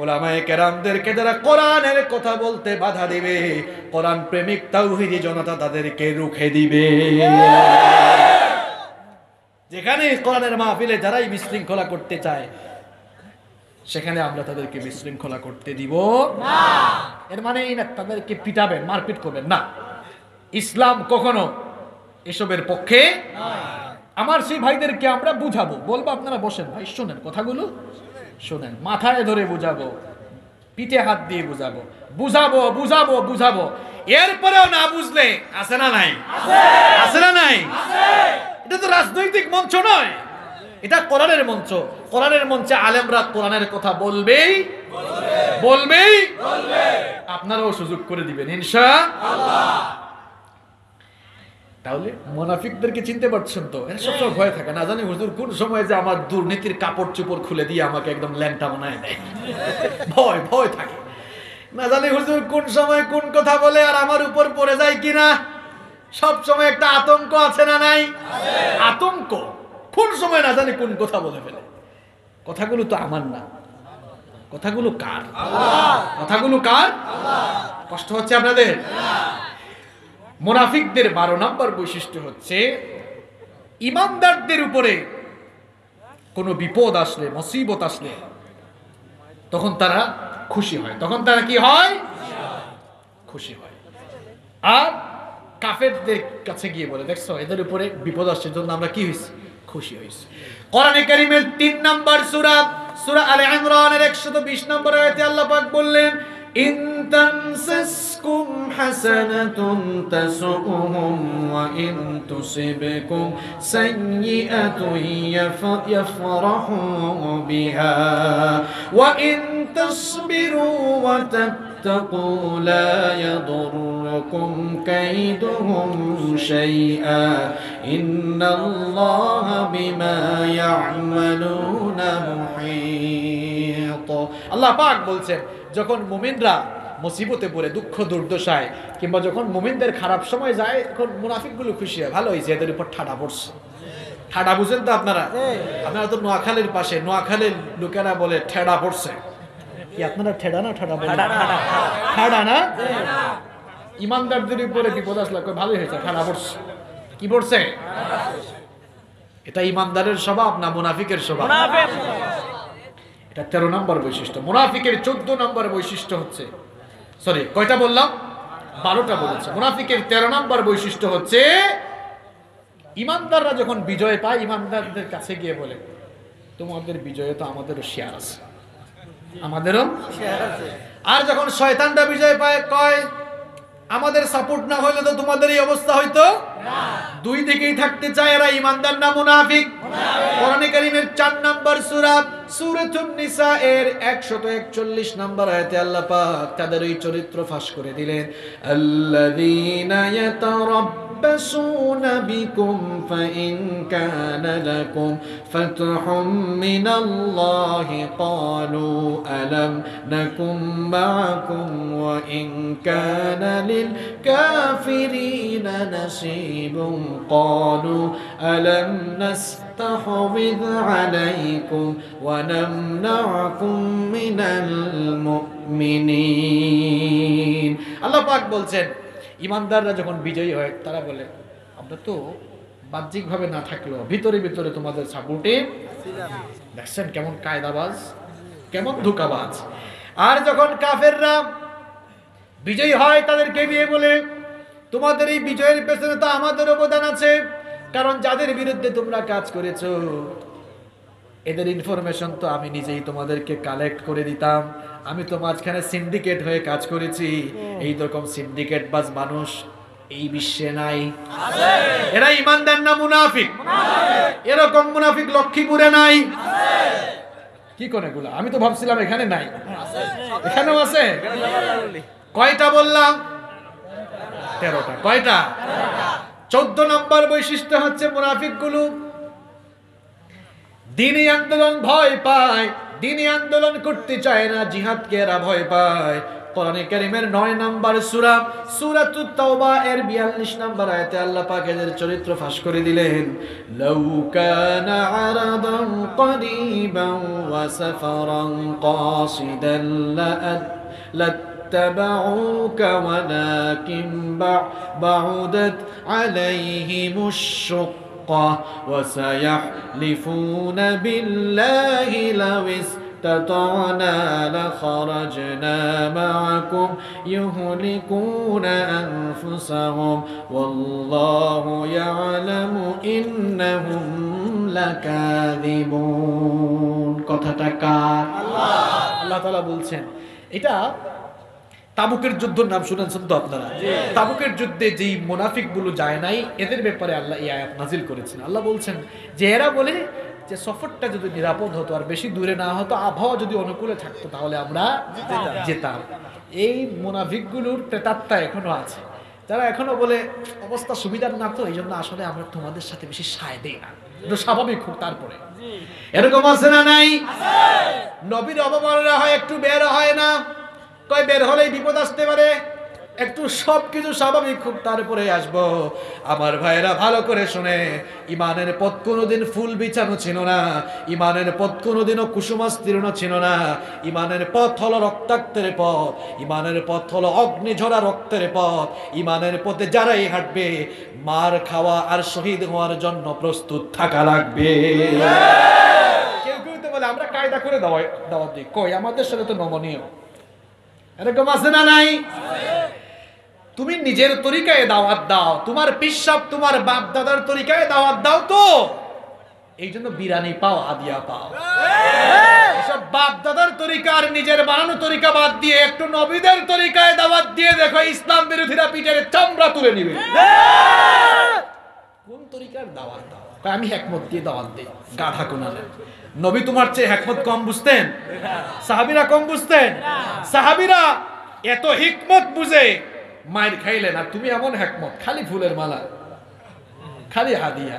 ওলামায়ে কেরামদেরকে যারা কোরআনের কথা বলতে বাধা দিবে কোরআন প্রেমিক তাওহীদি জনতা তাদেরকে রুখে দিবে। যেখানে কোরআনের মাহফিলে যারাই বিশৃঙ্খলা করতে চায় সেখানে আমরা তাদেরকে বিশৃঙ্খলা করতে দিব না। এর মানে এই না তাদেরকে পিটাবেন মারপিট করবেন না, ইসলাম কখনো এসবের পক্ষে না। আমার সেই ভাইদেরকে আমরা বুঝাবো, বলবো আপনারা বসেন ভাই, শোনেন কথাগুলো শোনেন, মাথায় ধরে বুঝাবো, পিঠে হাত দিয়ে বুঝাবো, বুঝাবো বুঝাবো বুঝাবো। এরপরেও না বুঝলে আছে না নাই? আছে না নাই? এটা তো রাজনৈতিক মঞ্চ নয়, এটা কোরআনের মঞ্চ। কোরআনের মঞ্চে আলেমরা কোরআনের কথা বলবেই বলবেই বলবে, আপনারাও সুযোগ করে দিবেন ইনশাআল্লাহ। তাহলে মুনাফিকদেরকে চিনতে পারছেন তো? এরা সবসময় ভয় থাকে না জানি হুজুর কোন সময় যে আমার দুর্নীতির কাপড় চোপড় খুলে দিয়ে আমাকে একদম ল্যাংটা বানায় দেয়, ভয় ভয় থাকে না জানি হুজুর কোন সময় কোন কথা বলে আর আমার উপর পড়ে যায় কিনা। সব সময় একটা আতঙ্ক আছে না নাই? আতঙ্ক কোন সময় না জানি কোন কথা বলে ফেলে। কথাগুলো তো আমার না, কথাগুলো কার? কথাগুলো কার? কষ্ট হচ্ছে আপনাদের? মুনাফিকদের বারো নম্বর বৈশিষ্ট্য হচ্ছে ইমানদারদের উপরে কোনো বিপদ আসলে মুসিবত আসলে তখন তারা খুশি হয়, তখন তারা কি হয়? খুশি হয়। আর কাফেরদের কাছে গিয়ে বলে দেখছো এদের উপরে বিপদ আসছে জন্য আমরা কি হয়েছি? খুশি হয়েছি। কোরআনে কারীমের তিন নম্বর সূরা সূরা আলে ইমরানের একশো বিশ নম্বর আয়াতে আল্লাহ পাক বললেন ইন তামসাসকুম হাসানাতুন তাসুহুম ওয়া ইন তুসিবকুম সাইয়্যাতুন ইয়াফরাহু বিহা ওয়া ইন তাসবিরু ওয়া তাত্তাকু লা ইয়াদুরু kum kaiduhum shay'a inna allaha bima ya'malun Muhit. अल्लाह पाक बोलছেন যখন মুমিনরা मुसीबते पड़े दुख दुर्दशाय किंबा যখন মুমিনদের খারাপ সময় যায় তখন মুনাফিকগুলো খুশি হয় ভালো হইছে এদের উপর ঠাডা পড়ছে। ঠাডা বুঝেন তো আপনারা আপনারা তো নোয়াখালীর পাশে নোয়াখালীর লোকেরা বলে ঠেডা পড়ছে কি আপনারা ঠেডা না ঠাডা বলেন ঠাডা না ইমানদারদের উপরে বিপদ আসলে কই ভালোই হইছে ঠাডা পড়ছে কি পড়ছে এটা ইমানদারের স্বভাব না মুনাফিকের স্বভাব মুনাফিক এটা তেরো নম্বর বৈশিষ্ট্য মুনাফিকের চোদ্দ নম্বর বৈশিষ্ট্য হচ্ছে সরি কয়টা বললাম বারোটা বলেছে মুনাফিকের তেরো নম্বর বৈশিষ্ট্য হচ্ছে ইমানদাররা যখন বিজয় পায় ইমানদারদের কাছে গিয়ে বলে তোমাদের বিজয়ে তো আমাদেরও শেয়ার আছে আমাদেরও শেয়ার আছে আর যখন শয়তানরা বিজয় পায় কয় আমাদের সাপোর্ট না হইলে তো তোমাদের এই অবস্থা হইতো না দুই দিকেই থাকতে চায় এরা ইমানদার না মুনাফিক মুনাফিক কোরআন কারীমের চার নম্বর সূরা সূরাতুন নিসা এর একশো একচল্লিশ নম্বর আয়াতে আল্লাহ পাক তাদের এই চরিত্র ফাঁস করে দিলেন আল্লাযীনা ইয়াতারাব্বাসুনা বিকুম ফাইন কানা লাকুম ফাতহুম মিনাল্লাহি ক্বালু আলাম নাকুম মাআকুম ওয়া ইন কানা লিল কাফিরিনা নাসীবুন ক্বালু আলাম নাস تحفظ عليكم ونمنعكم من المؤمنين আল্লাহ পাক বলেন ইমানদাররা যখন বিজয়ী হয় তারা বলে আমরা তো বাহ্যিকভাবে না থাকলেও ভিতরে ভিতরে তোমাদের সাপোর্টে ছিলাম দেখছেন কেমন কায়দাবাজ কেমন ধোঁকাবাজ আর যখন কাফেররা বিজয়ী হয় তাদেরকে দিয়ে বলে তোমাদের এই বিজয়ের পেছনে তো আমাদের অবদান আছে কারণ যাদের বিরুদ্ধে তোমরা কাজ করেছো এদের ইনফরমেশন তো আমি নিজেই তোমাদেরকে কালেক্ট করে দিতাম আমি তো মাঝখানে সিন্ডিকেট হয়ে কাজ করেছি এই রকম সিন্ডিকেট বাজ মানুষ এই বিশ্বে নাই আছে এরা ইমানদার না মুনাফিক মুনাফিক এরকম মুনাফিক লক্ষীপুরে নাই আছে কি কোন এগুলো আমি তো ভাবছিলাম এখানে নাই আছে এখানেও আছে কয়টা বললাম তেরোটা কয়টা চোদ্দ নম্বর বৈশিষ্ট্য হচ্ছে মুনাফিকগুলো দ্বীনি আন্দোলন ভয় পায় দ্বীনি আন্দোলন করতে চায় না জিহাদকে এরা ভয় পায় কোরআনে কারীমের নয় নম্বর সূরা সূরাতুত তাওবা এর বিয়াল্লিশ নম্বর আয়াতে আল্লাহ পাক এদের চরিত্র ফাঁস করে দিলেন লাউ কানা আরাদান ক্বারীবান ওয়া সাফারান কাসিদান লা تبعوك ولكن بعدت عليهم الشقة وسيحلفون بالله لو استطعنا لخرجنا معكم يهلكون أنفسهم والله يعلم إنهم لكاذبون كتاتك الله الله تعالى بولছেন এটা তাবুকের যুদ্ধের নাম শুনেছেন তো আপনারা তাবুকের যুদ্ধে যেই মুনাফিকগুলো যায় নাই এদের ব্যাপারে আল্লাহ এই আয়াত নাযিল করেছেন আল্লাহ বলছেন যে এরা বলে যে সফরটা যদি নিরাপদ হতো আর বেশি দূরে না হতো আবহাওয়া যদি অনুকূলে থাকতো তাহলে আমরা জেতাম এই মুনাফিকগুলোর প্রেতাত্মা এখনো আছে যারা এখনো বলে অবস্থা সুবিধার না তো এইজন্য আসলে আমরা তোমাদের সাথে বেশি সায় দেই না তো স্বাভাবিক হোক তারপরে এরকম আছে না নাই নবীর অবমাননা হয় একটু বের হয় না কয় বের হলেই বিপদ আসতে পারে একটু সবকিছু স্বাভাবিক খুব তারপরে আসবো আমার ভাইরা ভালো করে শুনে ইমানের পথ কোনোদিন ফুল বিছানো ছিল না ইমানের পথ কোনোদিনও কুসুমাস্তীর্ণ ছিল না ইমানের পথ হলো রক্তাক্তের পথ ইমানের পথ হলো অগ্নিঝরা রক্তের পথ ইমানের পথে যারাই হাঁটবে মার খাওয়া আর শহীদ হওয়ার জন্য প্রস্তুত থাকা লাগবে কেউ কেউ তো বলে আমরা কায়দা করে দাওয়াই দাওয়াত দিই কই আমাদের সাথে তো নমনীয় এরকম আছে না নাই তুমি নিজের তরিকায় দাওয়াত দাও তোমার পিশাব তোমার বাপ দাদার তরিকায় দাওয়াত দাও তো এই জন্য বিরানি পাও হাদিয়া পাও এসব বাপ দাদার তরিকা আর নিজের বানানো তরিকা বাদ দিয়ে একটু নবীদের তরিকায় দাওয়াত দিয়ে দেখো ইসলাম বিরোধীরা পিঠের চামড়া তুলে নিবে কোন তরিকার দাওয়াত দাও আমি হেকমত দিয়ে দাওয়াত দিই গাধা কোনালে নবী তোমার চেয়ে হেকমত কম বুঝতেন সাহাবীরা কম বুঝতেন সাহাবীরা এত হিকমত বুঝে মায়ের খাইলেন আর তুমি এমন হেকমত খালি ফুলের মালা খালি হাদিয়া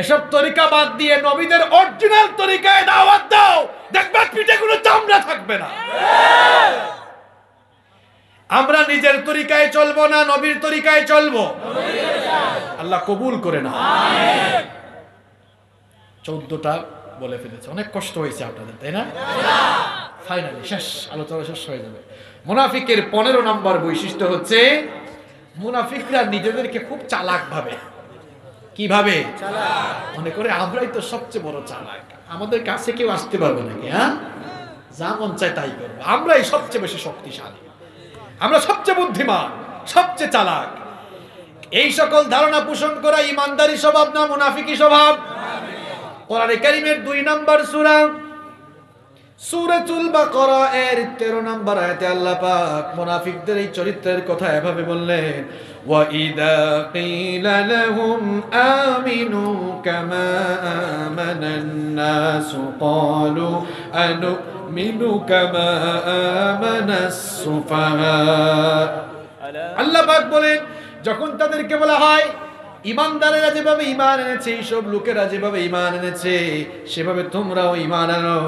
এসব তরিকা বাদ দিয়ে নবীদের অরিজিনাল তরিকায় দাওয়াত দাও, দেখবে পিঠে কোনো চামড়া থাকবে না। আমরা নিজের তরিকায় চলবো না, নবীর তরিকায় চলবো। আল্লাহ কবুল করে না। চোদ্দটা বলে ফেলেছে, অনেক কষ্ট হয়েছে আপনাদের, তাই না? ফাইনালি শেষ, আলোচনা শেষ হয়ে যাবে। মুনাফিকের পনেরো নম্বর বৈশিষ্ট্য হচ্ছে মুনাফিকরা নিজেদেরকে খুব চালাক ভাবে। কিভাবে মনে করে আমরাই তো সবচেয়ে বড় চালাক, আমাদের কাছে কেউ আসতে পারবে নাকি? হ্যাঁ, যা মন চায় তাই করবো, আমরাই সবচেয়ে বেশি শক্তিশালী, আমরা সবচেয়ে বুদ্ধিমান, সবচেয়ে চালাক। এই সকল ধারণা পোষণ করা ইমানদারি স্বভাব না মুনাফিকি স্বভাব। কোরআনে কারিমের দুই নম্বর সূরা সূরাতুল বাকারা এর তেরো নম্বর আয়াতে আল্লাহ পাক মুনাফিকদের এই চরিত্রের কথা এভাবে বললেন, ওয়া ইযা ক্বিলা লাহুম আমিনু কামা আমানান নাসু ক্বালু আনু মিনু কামা আমানাস সুফাহা। আল্লাহ পাক বলেন, যখন তাদেরকে বলা হয় ইমানদারেরা যেভাবে ইমান এনেছে, এইসব লোকেরা যেভাবে ইমান এনেছে সেভাবে তোমরাও ইমান আনো,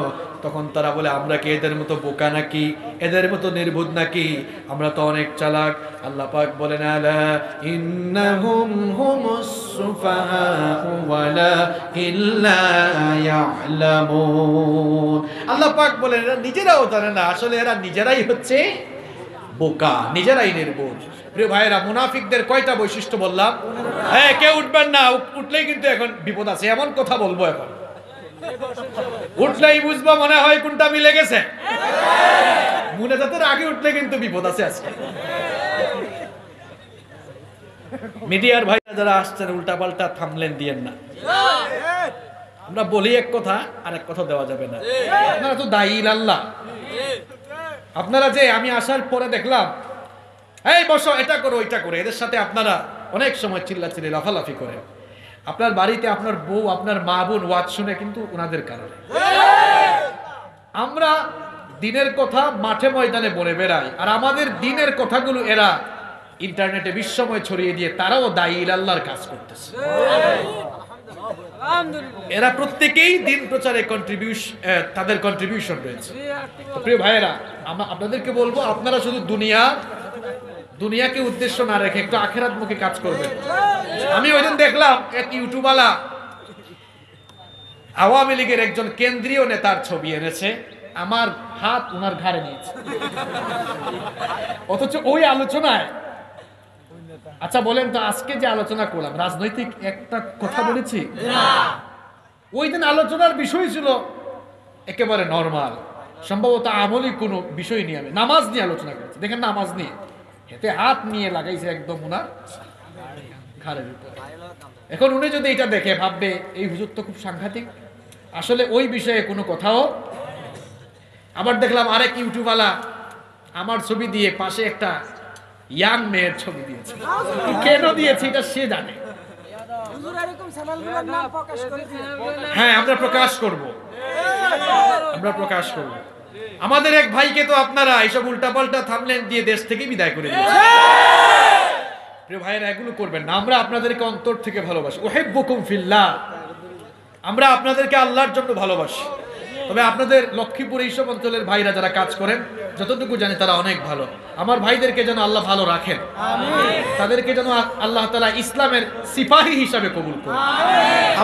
তখন তারা বলে আমরা কি এদের মতো বোকা নাকি, এদের মতো নির্বোধ নাকি, আমরা তো অনেক চালাক। আল্লাহ পাক বলেন, আলা ইন্নাহুম হুমুস সুফাহা ওয়ালাকিন্না ইয়ালামুন। আল্লাহ পাক বলেন, এরা নিজেরাও জানে না, আসলে এরা নিজেরাই হচ্ছে বোকা, নিজেরাই নির্বোধ। প্রিয় ভাইরা, মুনাফিকদের কয়টা বৈশিষ্ট্য বললাম? হ্যাঁ, কেউ উঠবেন না, উঠলেই কিন্তু এখন বিপদ আছে, এমন কথা বলবো এখন, উঠলেই বুঝবো মনে হয় কোনটা মিলে গেছে। মুনাজাতের আগে উঠলে কিন্তু বিপদ আছে আজকে। মিডিয়ার ভাইরা যারা আসছেন, উল্টা পাল্টা থামলেন দিয়েন না। আমরা বলি এক কথা, আর এক কথা দেওয়া যাবে না। আপনারা তো দায়ী আল্লাহ, আপনারা যে আমি আসার পরে দেখলাম এই বসো, এটা করো, এটা করো, এদের সাথে আপনারা অনেক সময় চিল্লাচিল্লি লাফালাফি করেন। আপনার বাড়িতে আপনার বউ, আপনার মা বোন ওয়াজ শুনে, কিন্তু ওনাদের কারণে। আমরা দিনের কথা মাঠে ময়দানে বলে বেড়াই, আর আমাদের দিনের কথাগুলো এরা ইন্টারনেটে বিশ্বময় ছড়িয়ে দিয়ে তারাও দায়ী আল্লাহর কাজ করতেছে। এরা প্রত্যেকেই দিন প্রচারে কন্ট্রিবিউশন, তাদের কন্ট্রিবিউশন রয়েছে। প্রিয় ভাইয়েরা, আমরা আপনাদেরকে বলবো, আপনারা শুধু দুনিয়া দুনিয়াকে উদ্দেশ্য না রেখে একটু আখেরাত মুখে কাজ করবেন। আমি ওই দিন দেখলাম এক ইউটিউবওয়ালা আওয়ামী লীগের একজন কেন্দ্রীয় নেতার ছবি এনেছে, আমার হাত ওনার ঘাড়ে নিয়েছে, অথচ ওই আলোচনায়, আচ্ছা বলেন তো আজকে যে আলোচনা করলাম, রাজনৈতিক একটা কথা বলেছি? ওই দিন আলোচনার বিষয় ছিল একেবারে নর্মাল, সম্ভবত আমলি কোনো বিষয় নিয়ে, আমি নামাজ নিয়ে আলোচনা করেছি। দেখেন নামাজ নিয়ে হেতে হাত নিয়ে লাগাইছে একদম ওনার ঘাড়ের উপরে। এখন উনি যদি এটা দেখে ভাববে এই হুজুর তো খুব সাংঘাতিক, আসলে ওই বিষয়ে কোনো কথাও। আবার দেখলাম আরেক ইউটিউবওয়ালা আমার ছবি দিয়ে পাশে একটা ইয়াং মেয়ের ছবি দিয়েছে, কেন দিয়েছে এটা সে জানে। হ্যাঁ, আমরা প্রকাশ করব, আমরা প্রকাশ করব। আমাদের এক ভাইকে তো আপনারা এইসব উল্টাপাল্টা থামলেন দিয়ে দেশ থেকে বিদায় করে দিয়েছে। প্রিয় ভাইরা, এগুলো করবেন না। আমরা আপনাদেরকে অন্তর থেকে ভালোবাসি, উহিব্বুকুম ফিল্লাহ, আমরা আপনাদেরকে আল্লাহর জন্য ভালোবাসি। তবে আপনাদের লক্ষ্মীপুর এইসব অঞ্চলের ভাইরা যারা কাজ করেন, যতটুকু জানি তারা অনেক ভালো। আমার ভাইদেরকে যেন আল্লাহ ভালো রাখেন, তাদেরকে যেন আল্লাহ তাআলা ইসলামের সিপাহী হিসাবে কবুল করেন।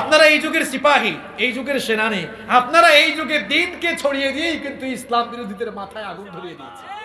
আপনারা এই যুগের সিপাহী, এই যুগের সেনানী, আপনারা এই যুগে দিনকে ছড়িয়ে দিয়েই কিন্তু ইসলাম বিরোধীদের মাথায় আগুন ধরিয়ে দিয়েছে।